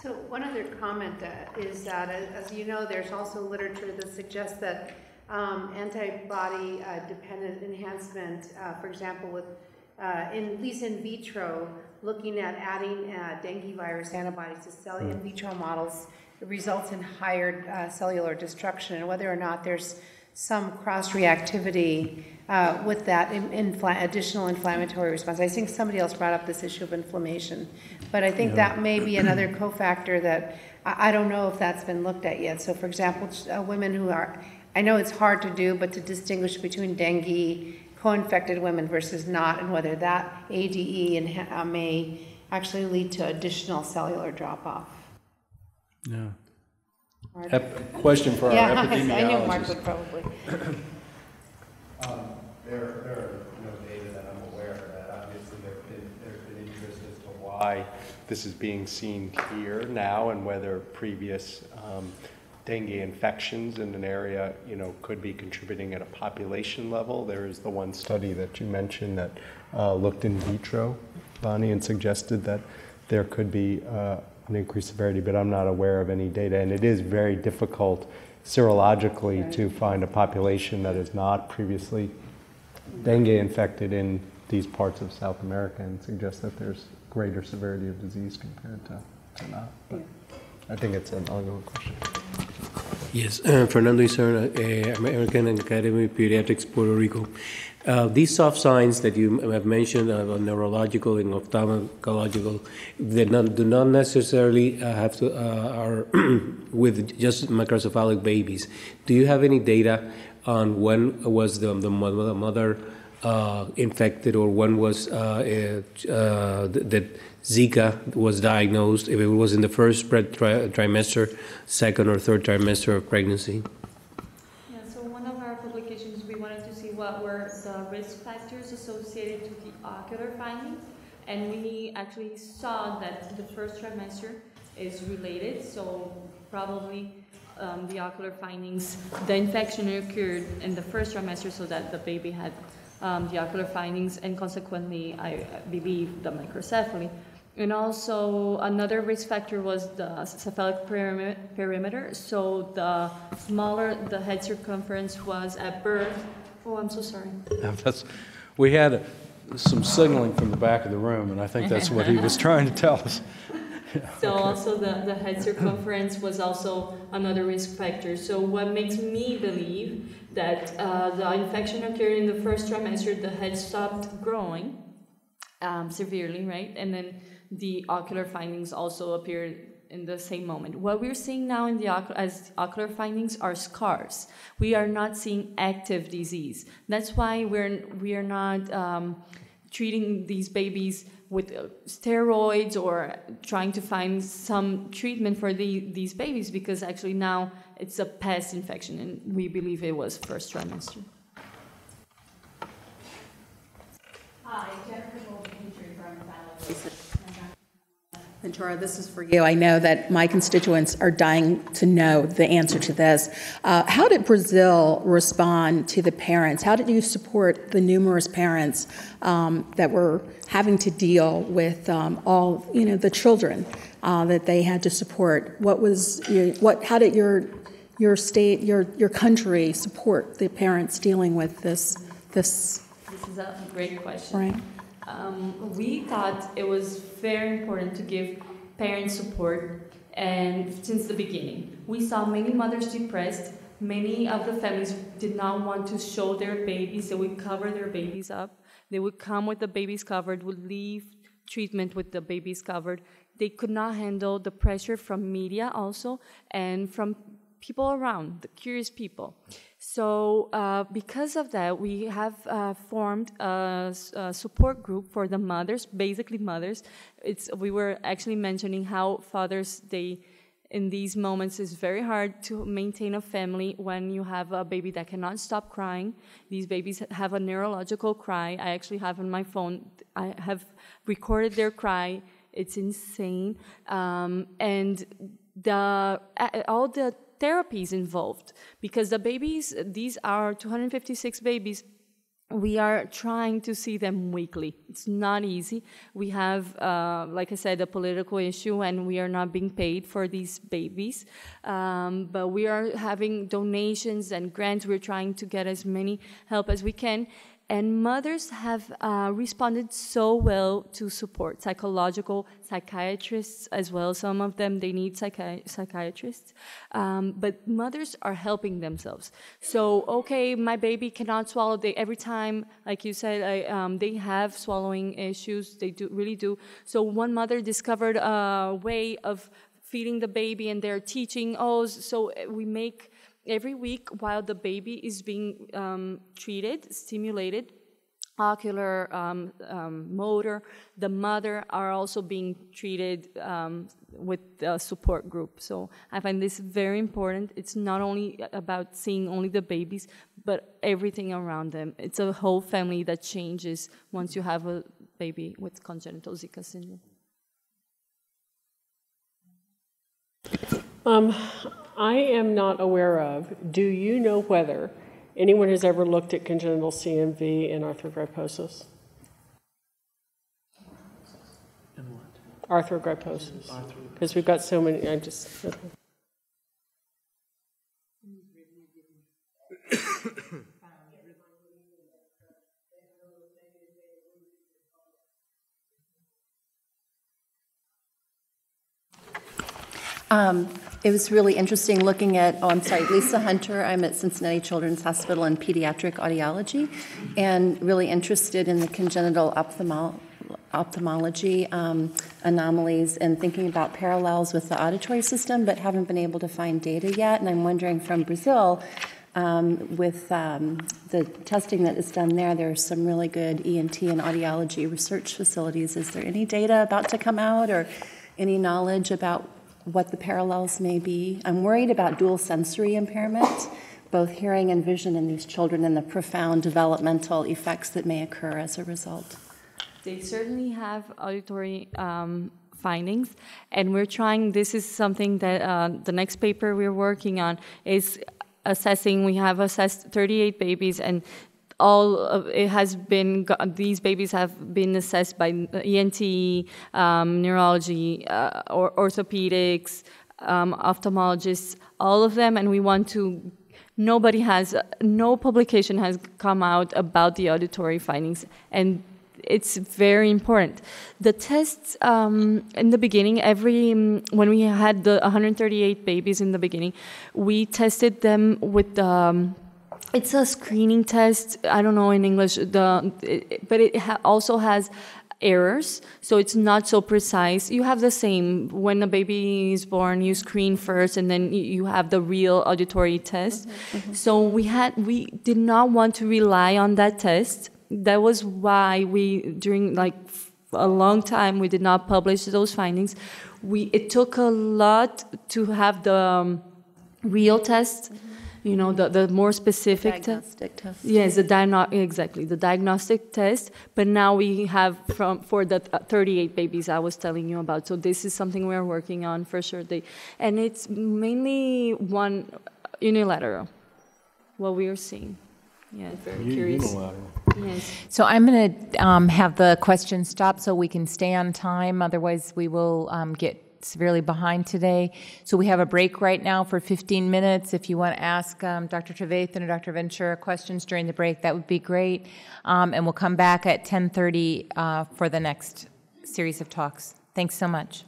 So one other comment is that, as you know, there's also literature that suggests that antibody dependent enhancement, for example, with at least in vitro, looking at adding dengue virus antibodies to in vitro models results in higher cellular destruction, and whether or not there's some cross-reactivity with that additional inflammatory response. I think somebody else brought up this issue of inflammation, but I think that may be another cofactor that I don't know if that's been looked at yet. So, for example, women who are, I know it's hard to do, but to distinguish between dengue co-infected women versus not, and whether that ADE may actually lead to additional cellular drop-off. Yeah. Question for our epidemiologists. I knew Mark would probably. There are no data that I'm aware of that. Obviously, there's been interest as to why this is being seen here now, and whether previous dengue infections in an area, could be contributing at a population level. There is the one study that you mentioned that looked in vitro, Bonnie, and suggested that there could be an increased severity, but I'm not aware of any data. And it is very difficult serologically to find a population that is not previously dengue infected in these parts of South America, and suggests that there's greater severity of disease compared to not. But I think it's an ongoing question. Yes, Fernando Isern, American Academy of Pediatrics, Puerto Rico. These soft signs that you have mentioned are neurological and ophthalmological. They do not necessarily have to are with just microcephalic babies. Do you have any data on when was the mother infected, or when was that Zika was diagnosed? If it was in the first trimester, second or third trimester of pregnancy. What were the risk factors associated to the ocular findings, and we actually saw that the first trimester is related, so probably the ocular findings, the infection occurred in the first trimester, so that the baby had the ocular findings, and consequently I believe the microcephaly. And also another risk factor was the cephalic perimeter, so the smaller the head circumference was at birth. Oh, I'm so sorry. We had some signaling from the back of the room, and I think that's what he was trying to tell us. So also the head circumference was also another risk factor. So what makes me believe that the infection occurred in the first trimester, the head stopped growing severely, right? And then the ocular findings also appeared in the same moment. What we're seeing now in the ocular findings are scars. We are not seeing active disease. That's why we are not treating these babies with steroids or trying to find some treatment for these babies, because actually now it's a past infection, and we believe it was first trimester. Hi, Jennifer Goldberg from Family Ventura, this is for you. I know that my constituents are dying to know the answer to this. How did Brazil respond to the parents? How did you support the numerous parents that were having to deal with all, the children that they had to support? What was how did your state, your country support the parents dealing with this? This is a great question. Right. We thought it was very important to give parents support, and since the beginning. We saw many mothers depressed. Many of the families did not want to show their babies. They would cover their babies up. They would come with the babies covered, would leave treatment with the babies covered. They could not handle the pressure from media also, and from people around, the curious people. So because of that, we have formed a support group for the mothers, basically mothers. We were actually mentioning how Father's Day in these moments is very hard to maintain a family when you have a baby that cannot stop crying. These babies have a neurological cry. I actually have on my phone, I have recorded their cry. It's insane. And all the therapies involved, because the babies, these are 256 babies, we are trying to see them weekly. It's not easy. We have, like I said, a political issue, and we are not being paid for these babies. But we are having donations and grants. We're trying to get as many help as we can. And mothers have responded so well to support, psychological, psychiatrists as well. Some of them, they need psychiatrists. But mothers are helping themselves. So, okay, my baby cannot swallow. Every time, like you said, they have swallowing issues. They really do. So one mother discovered a way of feeding the baby, and they're teaching. Oh, so we make... Every week, while the baby is being treated, stimulated, ocular, motor, the mother are also being treated with a support group. So I find this very important. It's not only about seeing only the babies, but everything around them. It's a whole family that changes once you have a baby with congenital Zika syndrome. I am not aware of, do you know whether anyone has ever looked at congenital CMV and arthrogryposis? And what? Arthrogryposis. Because we've got so many, okay. It was really interesting looking at, I'm sorry, Lisa Hunter. I'm at Cincinnati Children's Hospital in pediatric audiology and really interested in the congenital ophthalmology anomalies and thinking about parallels with the auditory system, but haven't been able to find data yet. And I'm wondering from Brazil, with the testing that is done there, there are some really good ENT and audiology research facilities. Is there any data about to come out or any knowledge about what the parallels may be? I'm worried about dual sensory impairment, both hearing and vision in these children, and the profound developmental effects that may occur as a result. They certainly have auditory findings, and we're trying, this is something that the next paper we're working on is assessing. We have assessed 38 babies, and all of it has been, these babies have been assessed by ENT, neurology, or orthopedics, ophthalmologists, all of them, and we want to, nobody has, no publication has come out about the auditory findings, and it's very important. The tests, in the beginning, when we had the 138 babies in the beginning, we tested them with, it's a screening test. I don't know in English, but it also has errors, so it's not so precise. You have the same. When a baby is born, you screen first, and then you have the real auditory test. Mm-hmm, mm-hmm. So we did not want to rely on that test. That was why during like a long time, we did not publish those findings. It took a lot to have the real test. Mm-hmm. You know, the more specific diagnostic test. Yes, exactly, the diagnostic test. But now we have for the 38 babies I was telling you about. So this is something we're working on for sure. And it's mainly unilateral, what we are seeing. Yeah, very curious. Unilateral. Yes. So I'm going to have the question stop so we can stay on time. Otherwise, we will get severely behind today. So we have a break right now for 15 minutes. If you want to ask Dr. Trevathan or Dr. Ventura questions during the break, that would be great. And we'll come back at 10:30 for the next series of talks. Thanks so much.